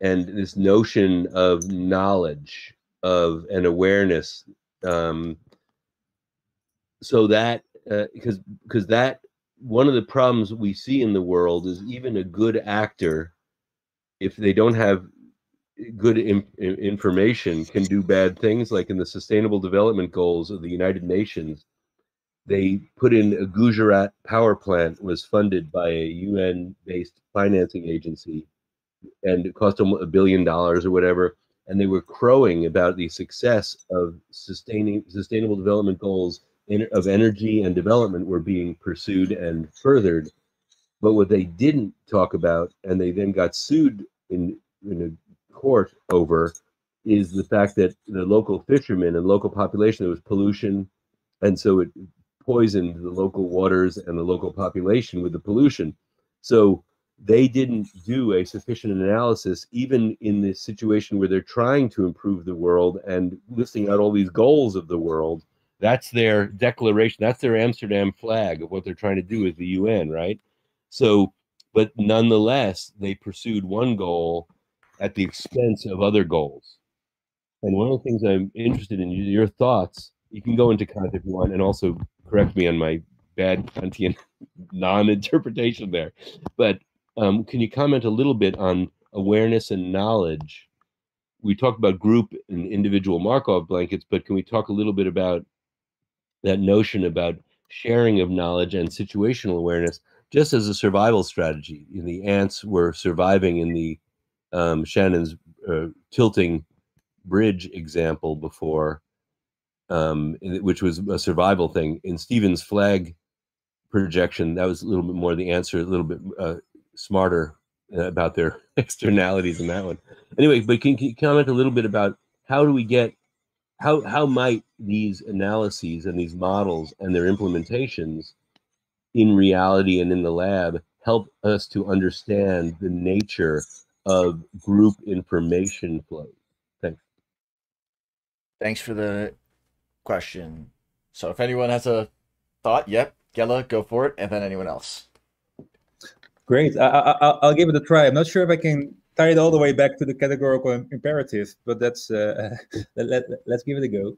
and this notion of knowledge, of an awareness. So that, because that, one of the problems we see in the world is even a good actor, if they don't have good information, can do bad things. Like in the Sustainable Development Goals of the United Nations, they put in a Gujarat power plant was funded by a UN-based financing agency, and it cost them $1 billion or whatever. And they were crowing about the success of Sustainable Development Goals of energy and development were being pursued and furthered. But what they didn't talk about, and they then got sued in a court over, is the fact that the local fishermen and local population, there was pollution, and so it poisoned the local waters and the local population with the pollution. So they didn't do a sufficient analysis, even in this situation where they're trying to improve the world and listing out all these goals of the world. That's their declaration, that's their Amsterdam flag of what they're trying to do with the UN, right? So, but nonetheless, they pursued one goal at the expense of other goals. And one of the things I'm interested in, your thoughts, you can go into Kant if you want, and also correct me on my bad Kantian non-interpretation there. But can you comment a little bit on awareness and knowledge? We talked about group and individual Markov blankets, but can we talk a little bit about that notion about sharing of knowledge and situational awareness just as a survival strategy? You know, the ants were surviving in the Shannon's tilting bridge example before, which was a survival thing. In Stevens' flag projection, that was a little bit more the answer, a little bit smarter about their externalities in that one. Anyway, but can you comment a little bit about how do we get, how might these analyses and these models and their implementations in reality and in the lab help us to understand the nature of group information flow? Thanks. Thanks for the question. So if anyone has a thought, yep, Jelle, go for it, and then anyone else. Great. I'll give it a try. I'm not sure if I can tie it all the way back to the categorical imperative, but that's let's give it a go.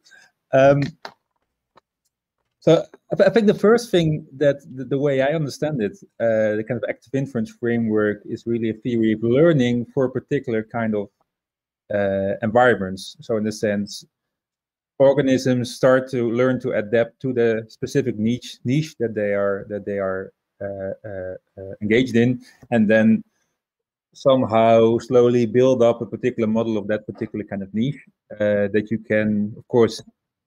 So I think the first thing that the way I understand it, the kind of active inference framework is really a theory of learning for a particular kind of environments. So in a sense, organisms start to learn to adapt to the specific niche that they are engaged in, and then somehow slowly build up a particular model of that particular kind of niche that you can, of course,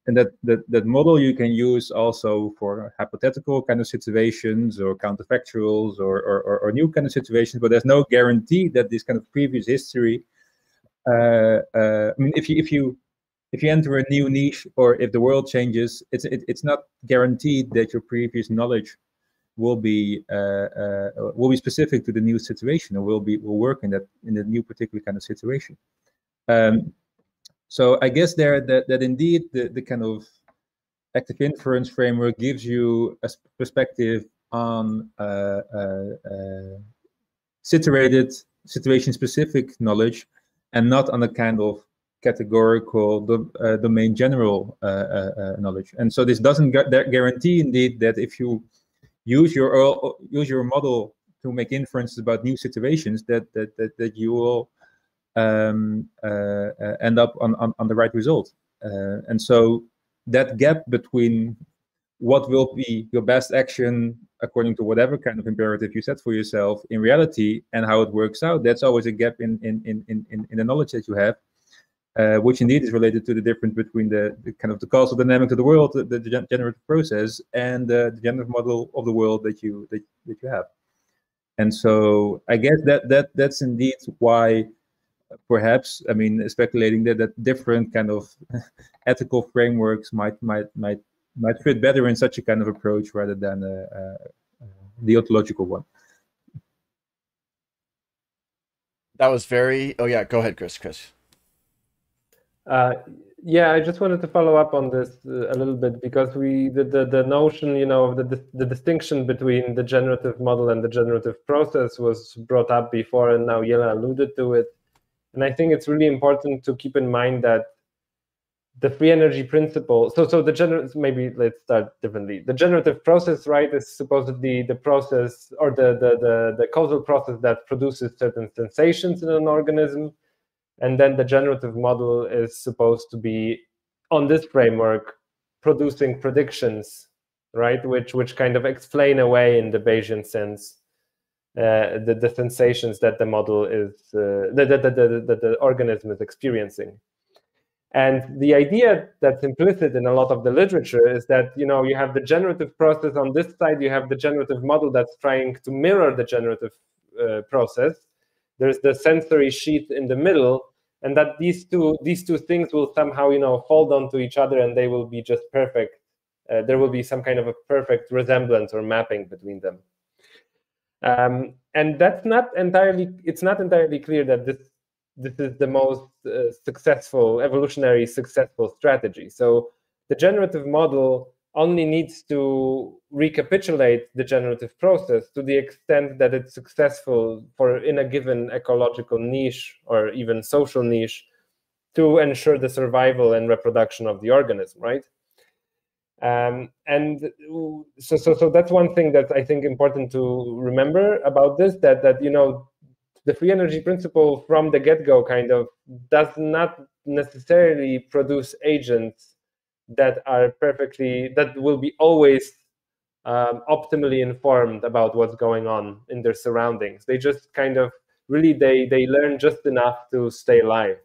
and that model you can use also for hypothetical kind of situations or counterfactuals or new kind of situations. But there's no guarantee that this kind of previous history, I mean, if you enter a new niche or if the world changes, it's not guaranteed that your previous knowledge will be specific to the new situation, or will work in the new particular kind of situation. So I guess that indeed the kind of active inference framework gives you a perspective on situated, situation-specific knowledge, and not on the kind of categorical domain general knowledge. And so this doesn't guarantee indeed that if you use your model to make inferences about new situations, that you will end up on the right result. And so that gap between what will be your best action according to whatever kind of imperative you set for yourself in reality and how it works out, that's always a gap in the knowledge that you have, which indeed is related to the difference between the kind of the causal dynamic of the world, the generative process, and the generative model of the world that you have. And so I guess that's indeed why, perhaps, I mean, speculating that different kind of ethical frameworks might fit better in such a kind of approach rather than the ontological one. That was very. Oh yeah, go ahead, Chris. Yeah, I just wanted to follow up on this a little bit, because the notion, you know, of the distinction between the generative model and the generative process was brought up before, and now Jelle alluded to it. And I think it's really important to keep in mind that the free energy principle, so the generative, maybe let's start differently. The generative process, right, is supposedly the process or the causal process that produces certain sensations in an organism. And then the generative model is supposed to be, on this framework, producing predictions, right? Which kind of explain away, in the Bayesian sense, the sensations that the model is, that the organism is experiencing. And the idea that's implicit in a lot of the literature is that, you know, you have the generative process on this side, you have the generative model that's trying to mirror the generative process. There's the sensory sheath in the middle, and that these two things will somehow, you know, fold onto each other, and they will be just perfect. There will be some kind of a perfect resemblance or mapping between them. And that's not entirely, it's not entirely clear that this is the most successful, evolutionary successful strategy. So the generative model only needs to recapitulate the generative process to the extent that it's successful for in a given ecological niche or even social niche to ensure the survival and reproduction of the organism, right? And so that's one thing that I think important to remember about this, that you know, the free energy principle from the get-go kind of does not necessarily produce agents that are perfectly, that will be always optimally informed about what's going on in their surroundings. They just kind of really, they learn just enough to stay alive.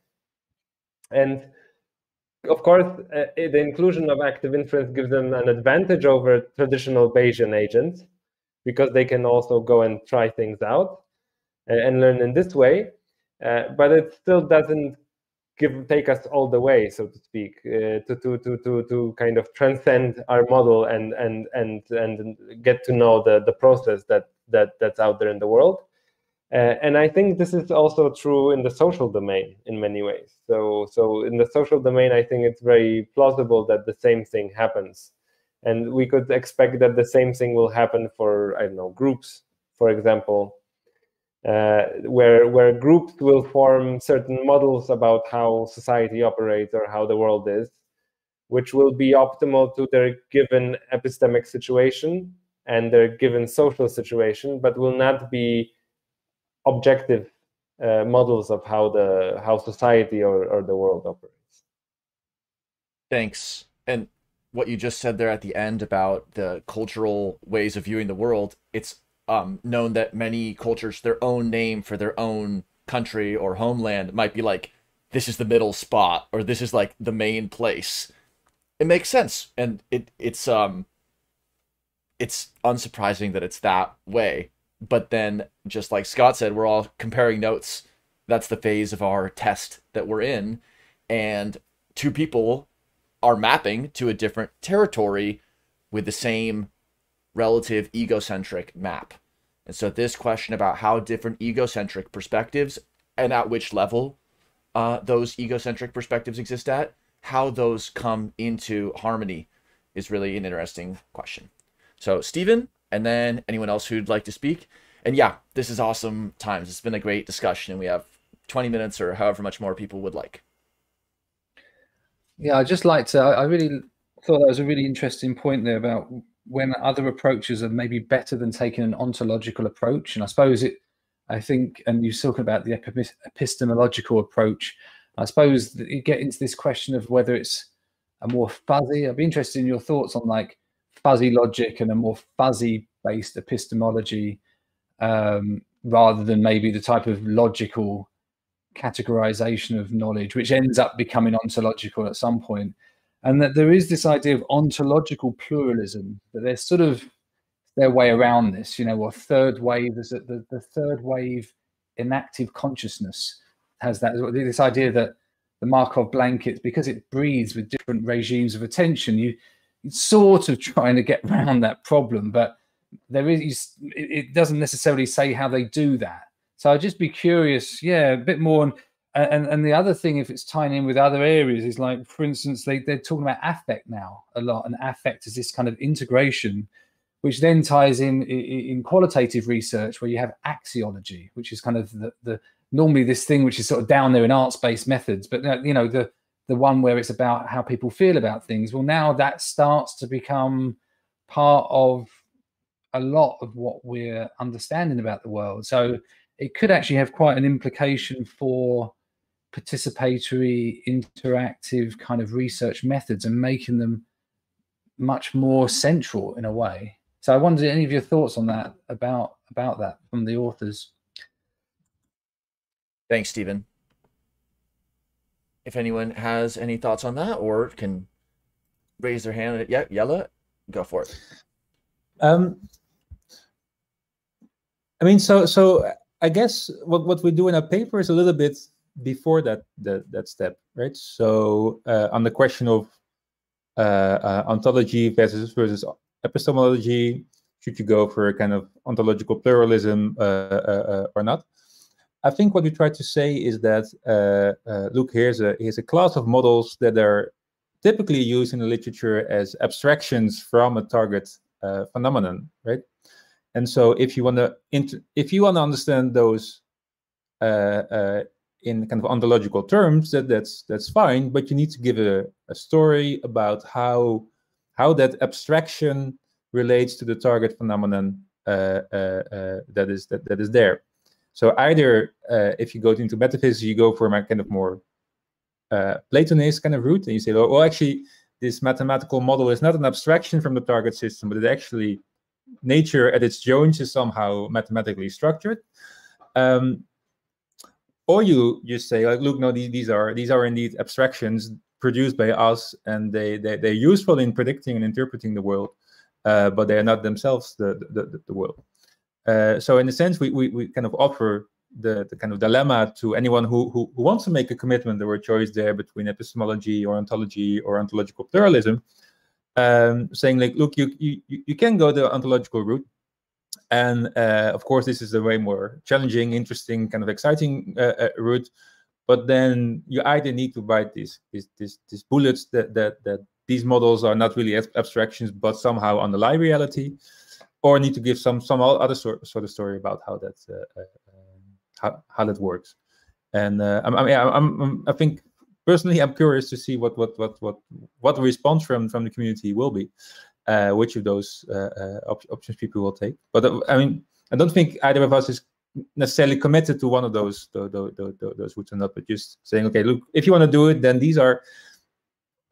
And of course, the inclusion of active inference gives them an advantage over traditional Bayesian agents, because they can also go and try things out and learn in this way, but it still doesn't take us all the way, so to speak, to kind of transcend our model and get to know the process that's out there in the world. And I think this is also true in the social domain in many ways. So in the social domain, I think it's very plausible that the same thing happens. And we could expect that the same thing will happen for, I don't know, groups, for example, where groups will form certain models about how society operates or how the world is, which will be optimal to their given epistemic situation and their given social situation, but will not be objective models of how society or the world operates. Thanks. And what you just said there at the end about the cultural ways of viewing the world, it's known that many cultures, their own name for their own country or homeland might be like, this is the middle spot, or this is like the main place. It makes sense. And it's unsurprising that it's that way. But then, just like Scott said, we're all comparing notes. That's the phase of our test that we're in. And two people are mapping to a different territory with the same relative egocentric map. And so this question about how different egocentric perspectives and at which level those egocentric perspectives exist at, how those come into harmony is really an interesting question. So Stephen, and then anyone else who'd like to speak. And yeah, this is awesome times. It's been a great discussion, and we have 20 minutes or however much more people would like. Yeah, I'd just like to, I really thought that was a really interesting point there about when other approaches are maybe better than taking an ontological approach. And I suppose it, I think, and you're talking about the epistemological approach, I suppose that you get into this question of whether it's a more fuzzy, I'd be interested in your thoughts on like fuzzy logic and a more fuzzy based epistemology, rather than maybe the type of logical categorization of knowledge, which ends up becoming ontological at some point. And that there is this idea of ontological pluralism, that there's sort of their way around this, you know, or third wave, is that the third wave inactive consciousness has that, this idea that the Markov blankets, because it breathes with different regimes of attention, it's sort of trying to get around that problem, but there is, it doesn't necessarily say how they do that. So I'd just be curious, yeah, a bit more. And the other thing, if it's tying in with other areas, is like, for instance, they're talking about affect now a lot, and affect is this kind of integration, which then ties in qualitative research, where you have axiology, which is kind of the normally this thing which is sort of down there in arts-based methods, but you know, the one where it's about how people feel about things. Well, now that starts to become part of a lot of what we're understanding about the world. So it could actually have quite an implication for participatory, interactive kind of research methods and making them much more central in a way. So I wondered any of your thoughts on that, about that from the authors. Thanks, Stephen. If anyone has any thoughts on that or can raise their hand, yeah, Jelle, go for it. I mean, so I guess what we do in our paper is a little bit before that step, right? So on the question of ontology versus epistemology, should you go for a kind of ontological pluralism or not? I think what we try to say is that, look, here's a class of models that are typically used in the literature as abstractions from a target phenomenon, right? And so, if you want to understand those in kind of ontological terms, that's fine, but you need to give a story about how that abstraction relates to the target phenomenon that is there. So either if you go into metaphysics, you go for a kind of more Platonist kind of route, and you say, oh, well, actually, this mathematical model is not an abstraction from the target system, but it actually nature at its joins is somehow mathematically structured. Or you say, like, look, no, these are indeed abstractions produced by us, and they're useful in predicting and interpreting the world, but they are not themselves the world. So in a sense, we kind of offer the kind of dilemma to anyone who wants to make a commitment or a choice there between epistemology or ontology or ontological pluralism, saying, like, look, you can go the ontological route. And of course, this is a way more challenging, interesting, kind of exciting route. But then you either need to bite these bullets that these models are not really abstractions, but somehow underlie reality, or need to give some other sort of story about how that works. And I think personally, I'm curious to see what the response from the community will be. Which of those options people will take, but I mean, I don't think either of us is necessarily committed to one of those routes or not. But just saying, okay, look, if you want to do it, then these are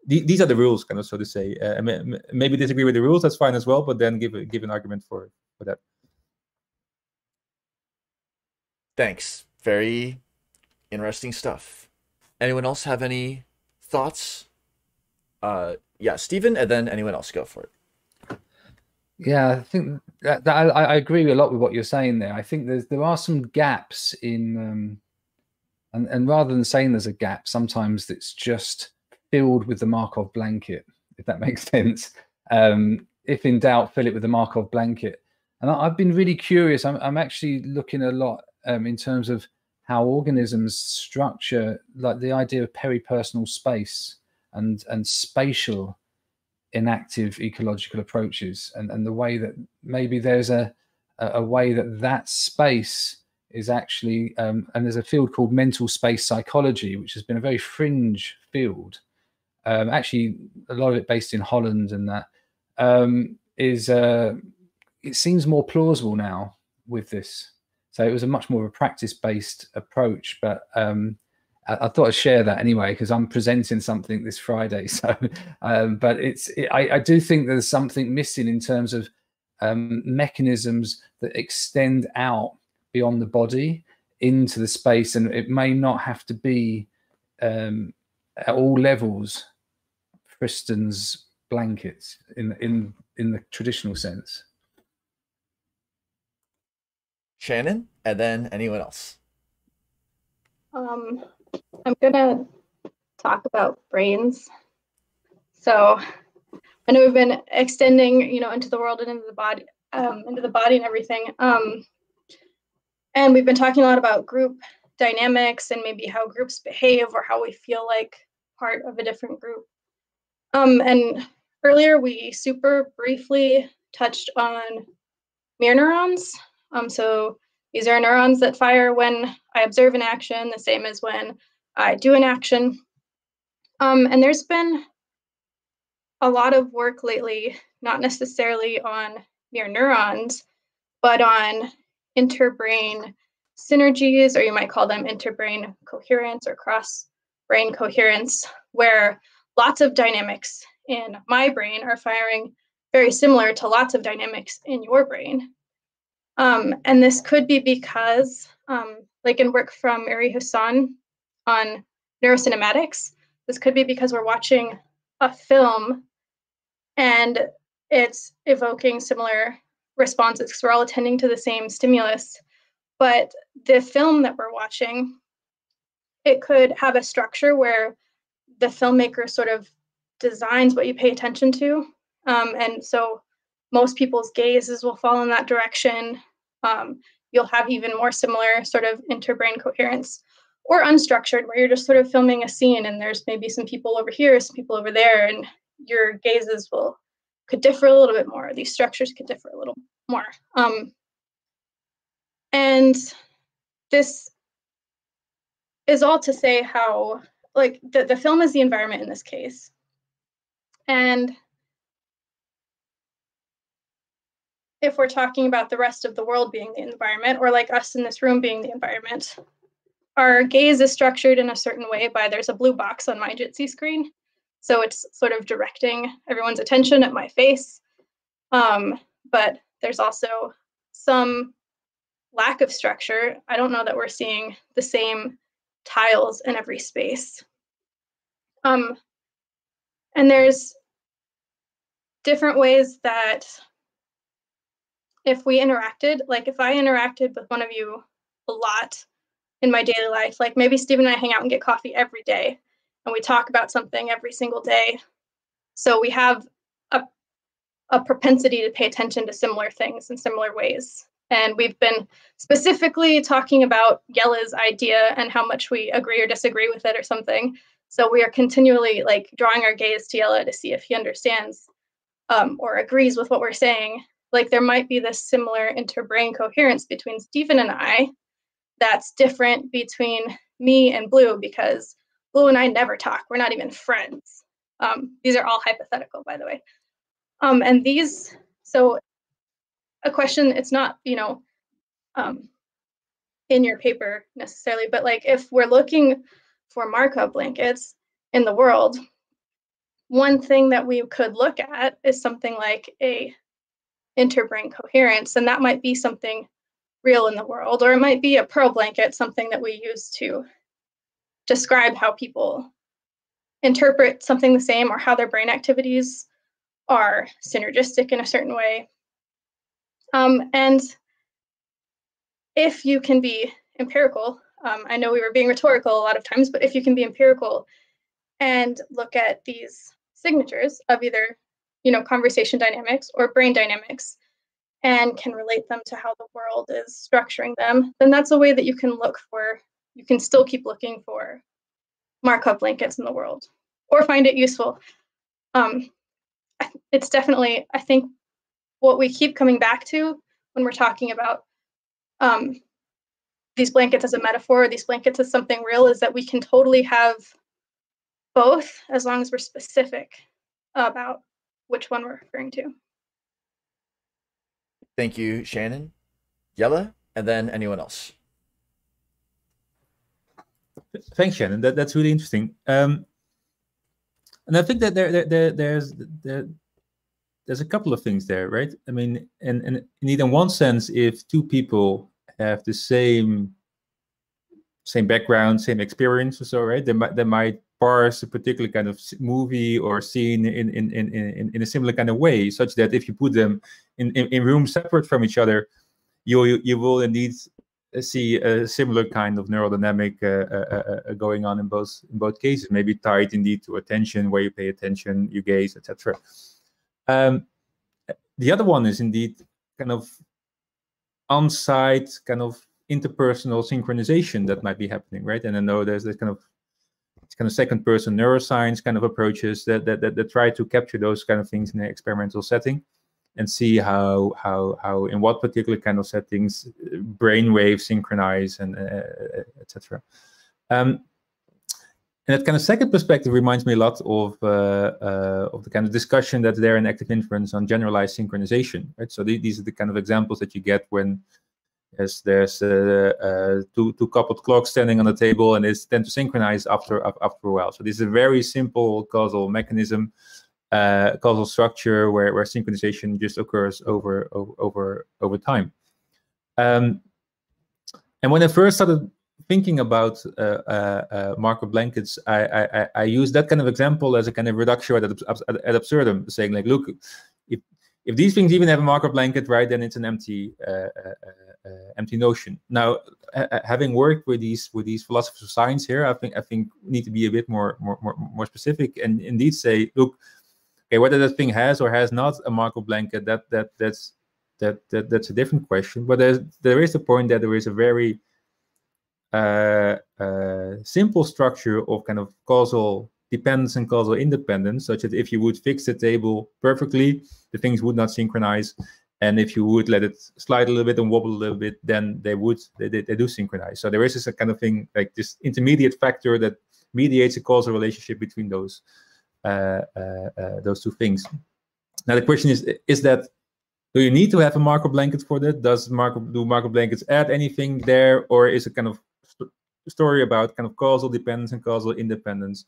the rules, kind of, so to say. Maybe disagree with the rules, that's fine as well. But then give an argument for that. Thanks. Very interesting stuff. Anyone else have any thoughts? Yeah, Stephen, and then anyone else, go for it. Yeah, I think that I agree a lot with what you're saying there. I think there are some gaps in, and rather than saying there's a gap, sometimes it's just filled with the Markov blanket, if that makes sense. If in doubt, fill it with the Markov blanket. And I've been really curious. I'm actually looking a lot in terms of how organisms structure, like the idea of peripersonal space and spatial inactive ecological approaches, and the way that maybe there's a way that space is actually, and there's a field called mental space psychology, which has been a very fringe field, actually a lot of it based in Holland, and that it seems more plausible now with this. So it was a much more of a practice-based approach, but I thought I'd share that anyway, because I'm presenting something this Friday. So, but I do think there's something missing in terms of mechanisms that extend out beyond the body into the space. And it may not have to be at all levels, Friston's blankets in the traditional sense. Shannon, and then anyone else? I'm going to talk about brains. So I know we've been extending, you know, into the world and into the body and everything. And we've been talking a lot about group dynamics and maybe how groups behave or how we feel like part of a different group. And earlier we super briefly touched on mirror neurons. So these are neurons that fire when I observe an action, the same as when I do an action. And there's been a lot of work lately, not necessarily on mirror neurons, but on interbrain synergies, or you might call them interbrain coherence or cross-brain coherence, where lots of dynamics in my brain are firing very similar to lots of dynamics in your brain. And this could be because, like in work from Mary Hassan on neurocinematics, this could be because we're watching a film and it's evoking similar responses because we're all attending to the same stimulus. But the film that we're watching, it could have a structure where the filmmaker sort of designs what you pay attention to. And so most people's gazes will fall in that direction. You'll have even more similar sort of interbrain coherence, or unstructured, where you're just sort of filming a scene and there's maybe some people over here, some people over there, and your gazes could differ a little bit more. These structures could differ a little more. And this is all to say how, like, the film is the environment in this case. And if we're talking about the rest of the world being the environment, or like us in this room being the environment, our gaze is structured in a certain way by, there's a blue box on my Jitsi screen. So it's sort of directing everyone's attention at my face. But there's also some lack of structure. I don't know that we're seeing the same tiles in every space. And there's different ways that if we interacted, like if I interacted with one of you a lot in my daily life, like maybe Steve and I hang out and get coffee every day and we talk about something every single day. So we have a propensity to pay attention to similar things in similar ways. And we've been specifically talking about Jelle's idea and how much we agree or disagree with it or something. So we are continually like drawing our gaze to Jelle to see if he understands or agrees with what we're saying. Like there might be this similar interbrain coherence between Stephen and I that's different between me and Blue, because Blue and I never talk. We're not even friends. These are all hypothetical, by the way. And these, so a question, it's not, you know, in your paper necessarily, but like if we're looking for Markov blankets in the world, one thing that we could look at is something like a interbrain coherence, and that might be something real in the world, or it might be a Pearl blanket, something that we use to describe how people interpret something the same or how their brain activities are synergistic in a certain way. And if you can be empirical, I know we were being rhetorical a lot of times, but if you can be empirical and look at these signatures of either, you know, conversation dynamics or brain dynamics, and can relate them to how the world is structuring them, then that's a way that you can look for, you can still keep looking for Markov blankets in the world or find it useful. It's definitely, I think, what we keep coming back to when we're talking about these blankets as a metaphor, or these blankets as something real, is that we can totally have both as long as we're specific about which one we're referring to. Thank you, Shannon, Jelle, and then anyone else. Thanks, Shannon. That's really interesting. And I think that there's a couple of things there, right? I mean, and indeed, in one sense, if two people have the same background, same experience, or so, right? They might parse a particular kind of movie or scene in a similar kind of way, such that if you put them in rooms separate from each other, you will indeed see a similar kind of neurodynamic going on in both cases. Maybe tied indeed to attention, where you pay attention, you gaze, etc. The other one is indeed kind of on-site, kind of interpersonal synchronization that might be happening, right? And I know there's this kind of second-person neuroscience kind of approaches that try to capture those kind of things in an experimental setting, and see how in what particular kind of settings brain waves synchronize, and etc. And that kind of second perspective reminds me a lot of the kind of discussion that's there in active inference on generalized synchronization, right? So these are the kind of examples that you get when there's two coupled clocks standing on the table, and they tend to synchronize after a while. So this is a very simple causal mechanism, causal structure where synchronization just occurs over time. And when I first started thinking about Markov blankets, I used that kind of example as a kind of reductio ad absurdum, saying like, look, if these things even have a Markov blanket, right, then it's an empty notion. Now, having worked with these philosophers of science here, I think we need to be a bit more specific, and indeed say, look, okay, whether that thing has or has not a Markov blanket, that's a different question. But there is the point that there is a very simple structure of kind of causal dependence and causal independence, such that if you would fix the table perfectly, the things would not synchronize, And if you would let it slide a little bit and wobble a little bit, then they do synchronize. So there is this kind of thing, like this intermediate factor that mediates a causal relationship between those two things. Now the question is that, do you need to have a Markov blanket for that? Do Markov blankets add anything there, or is it kind of story about kind of causal dependence and causal independence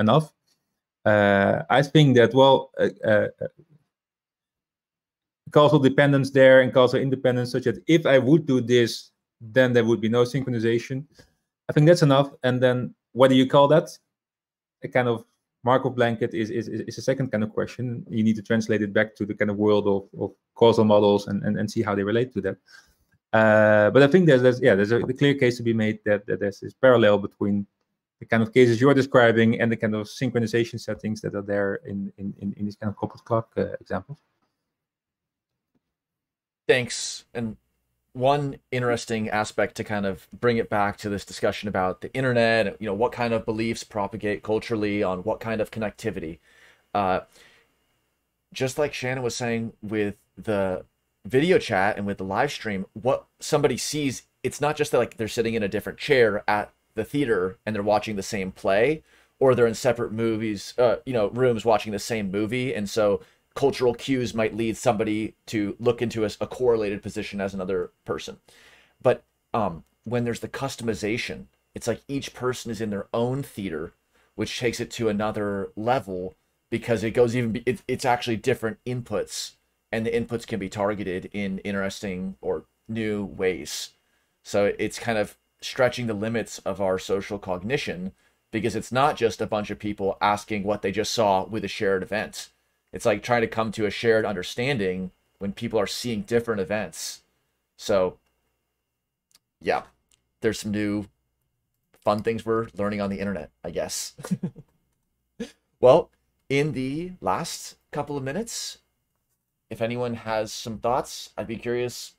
enough? I think that, well, causal dependence there and causal independence, such that if I would do this, then there would be no synchronization. I think that's enough. And then what do you call that? A kind of Markov blanket is a second kind of question. You need to translate it back to the kind of world of causal models and see how they relate to that. But I think there's a clear case to be made that there's this parallel between the kind of cases you're describing and the kind of synchronization settings that are there in these kind of coupled clock examples. Thanks. And one interesting aspect to kind of bring it back to this discussion about the internet, you know, what kind of beliefs propagate culturally on what kind of connectivity. Just like Shannon was saying with the video chat and with the live stream, what somebody sees, it's not just that like they're sitting in a different chair at the theater and they're watching the same play, or they're in separate movies, you know, rooms watching the same movie. And so cultural cues might lead somebody to look into a correlated position as another person. But when there's the customization, it's like each person is in their own theater, which takes it to another level, because it goes even, it's actually different inputs, and the inputs can be targeted in interesting or new ways. So it's kind of stretching the limits of our social cognition, because it's not just a bunch of people asking what they just saw with a shared event. It's like trying to come to a shared understanding when people are seeing different events. So yeah, there's some new fun things we're learning on the internet, I guess. Well, in the last couple of minutes, if anyone has some thoughts, I'd be curious,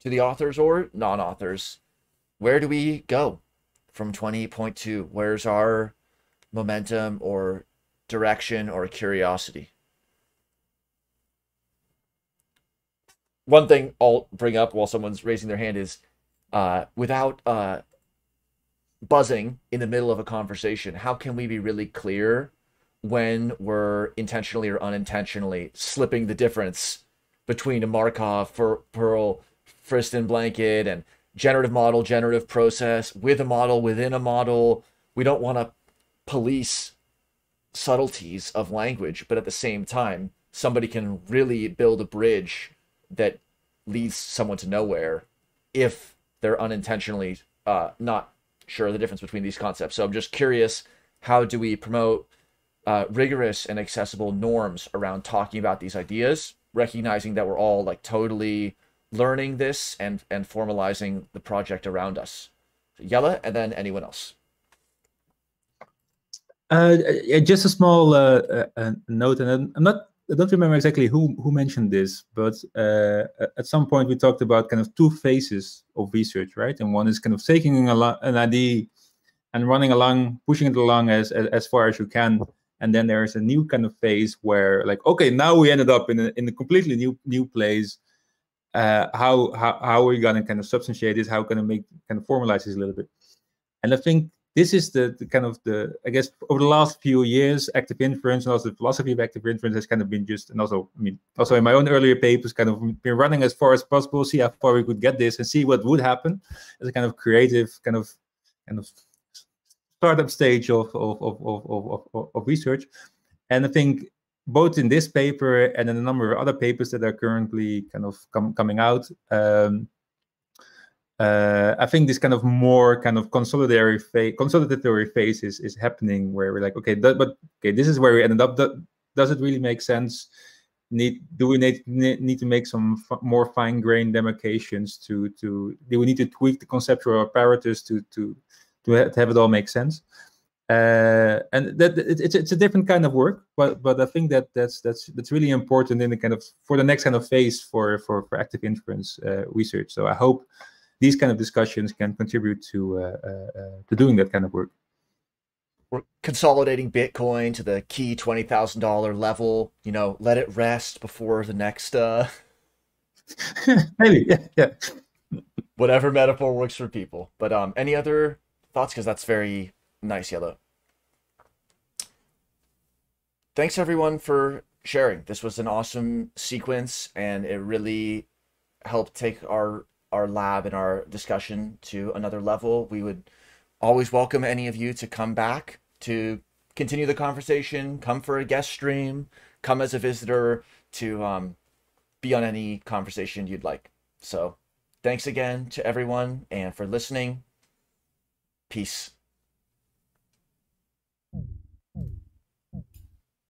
to the authors or non-authors, where do we go from 20.2? Where's our momentum or direction or curiosity? One thing I'll bring up while someone's raising their hand is without buzzing in the middle of a conversation, how can we be really clear when we're intentionally or unintentionally slipping the difference between a Markov, Pearl, Friston blanket and generative model, generative process, with a model, within a model? We don't want to police subtleties of language, but at the same time, somebody can really build a bridge that leads someone to nowhere if they're unintentionally not sure the difference between these concepts. So I'm just curious, how do we promote rigorous and accessible norms around talking about these ideas, recognizing that we're all like totally learning this and formalizing the project around us? So Jelle, and then anyone else. Just a small note, and I don't remember exactly who mentioned this, but at some point we talked about kind of two phases of research, right? And one is kind of taking an idea and running along, pushing it along as far as you can, and then there is a new kind of phase where, like, okay, now we ended up in a completely new place. How are we gonna kind of substantiate this? How can I formalize this a little bit? And I think this is the kind of the, I guess, over the last few years, active inference and also the philosophy of active inference has kind of been just, and also, I mean, also in my own earlier papers, kind of been running as far as possible, see how far we could get this and see what would happen as a kind of creative kind of startup stage of research. And I think both in this paper and in a number of other papers that are currently kind of coming out, I think this kind of more kind of consolidatory phase is happening, where we're like, okay, this is where we ended up. Does it really make sense? Do we need to make some more fine-grained demarcations? Do we need to tweak the conceptual apparatus to have it all make sense? And that it's a different kind of work, but I think that that's really important in the kind of, for the next kind of phase for active inference research. So I hope these kind of discussions can contribute to doing that kind of work. we're consolidating Bitcoin to the key $20,000 level, you know, let it rest before the next maybe, yeah. Whatever metaphor works for people. But any other thoughts? Because that's very nice, Jelle. Thanks everyone for sharing. This was an awesome sequence, and it really helped take our lab and our discussion to another level. We would always welcome any of you to come back to continue the conversation, come for a guest stream, come as a visitor to be on any conversation you'd like. So thanks again to everyone and for listening. Peace.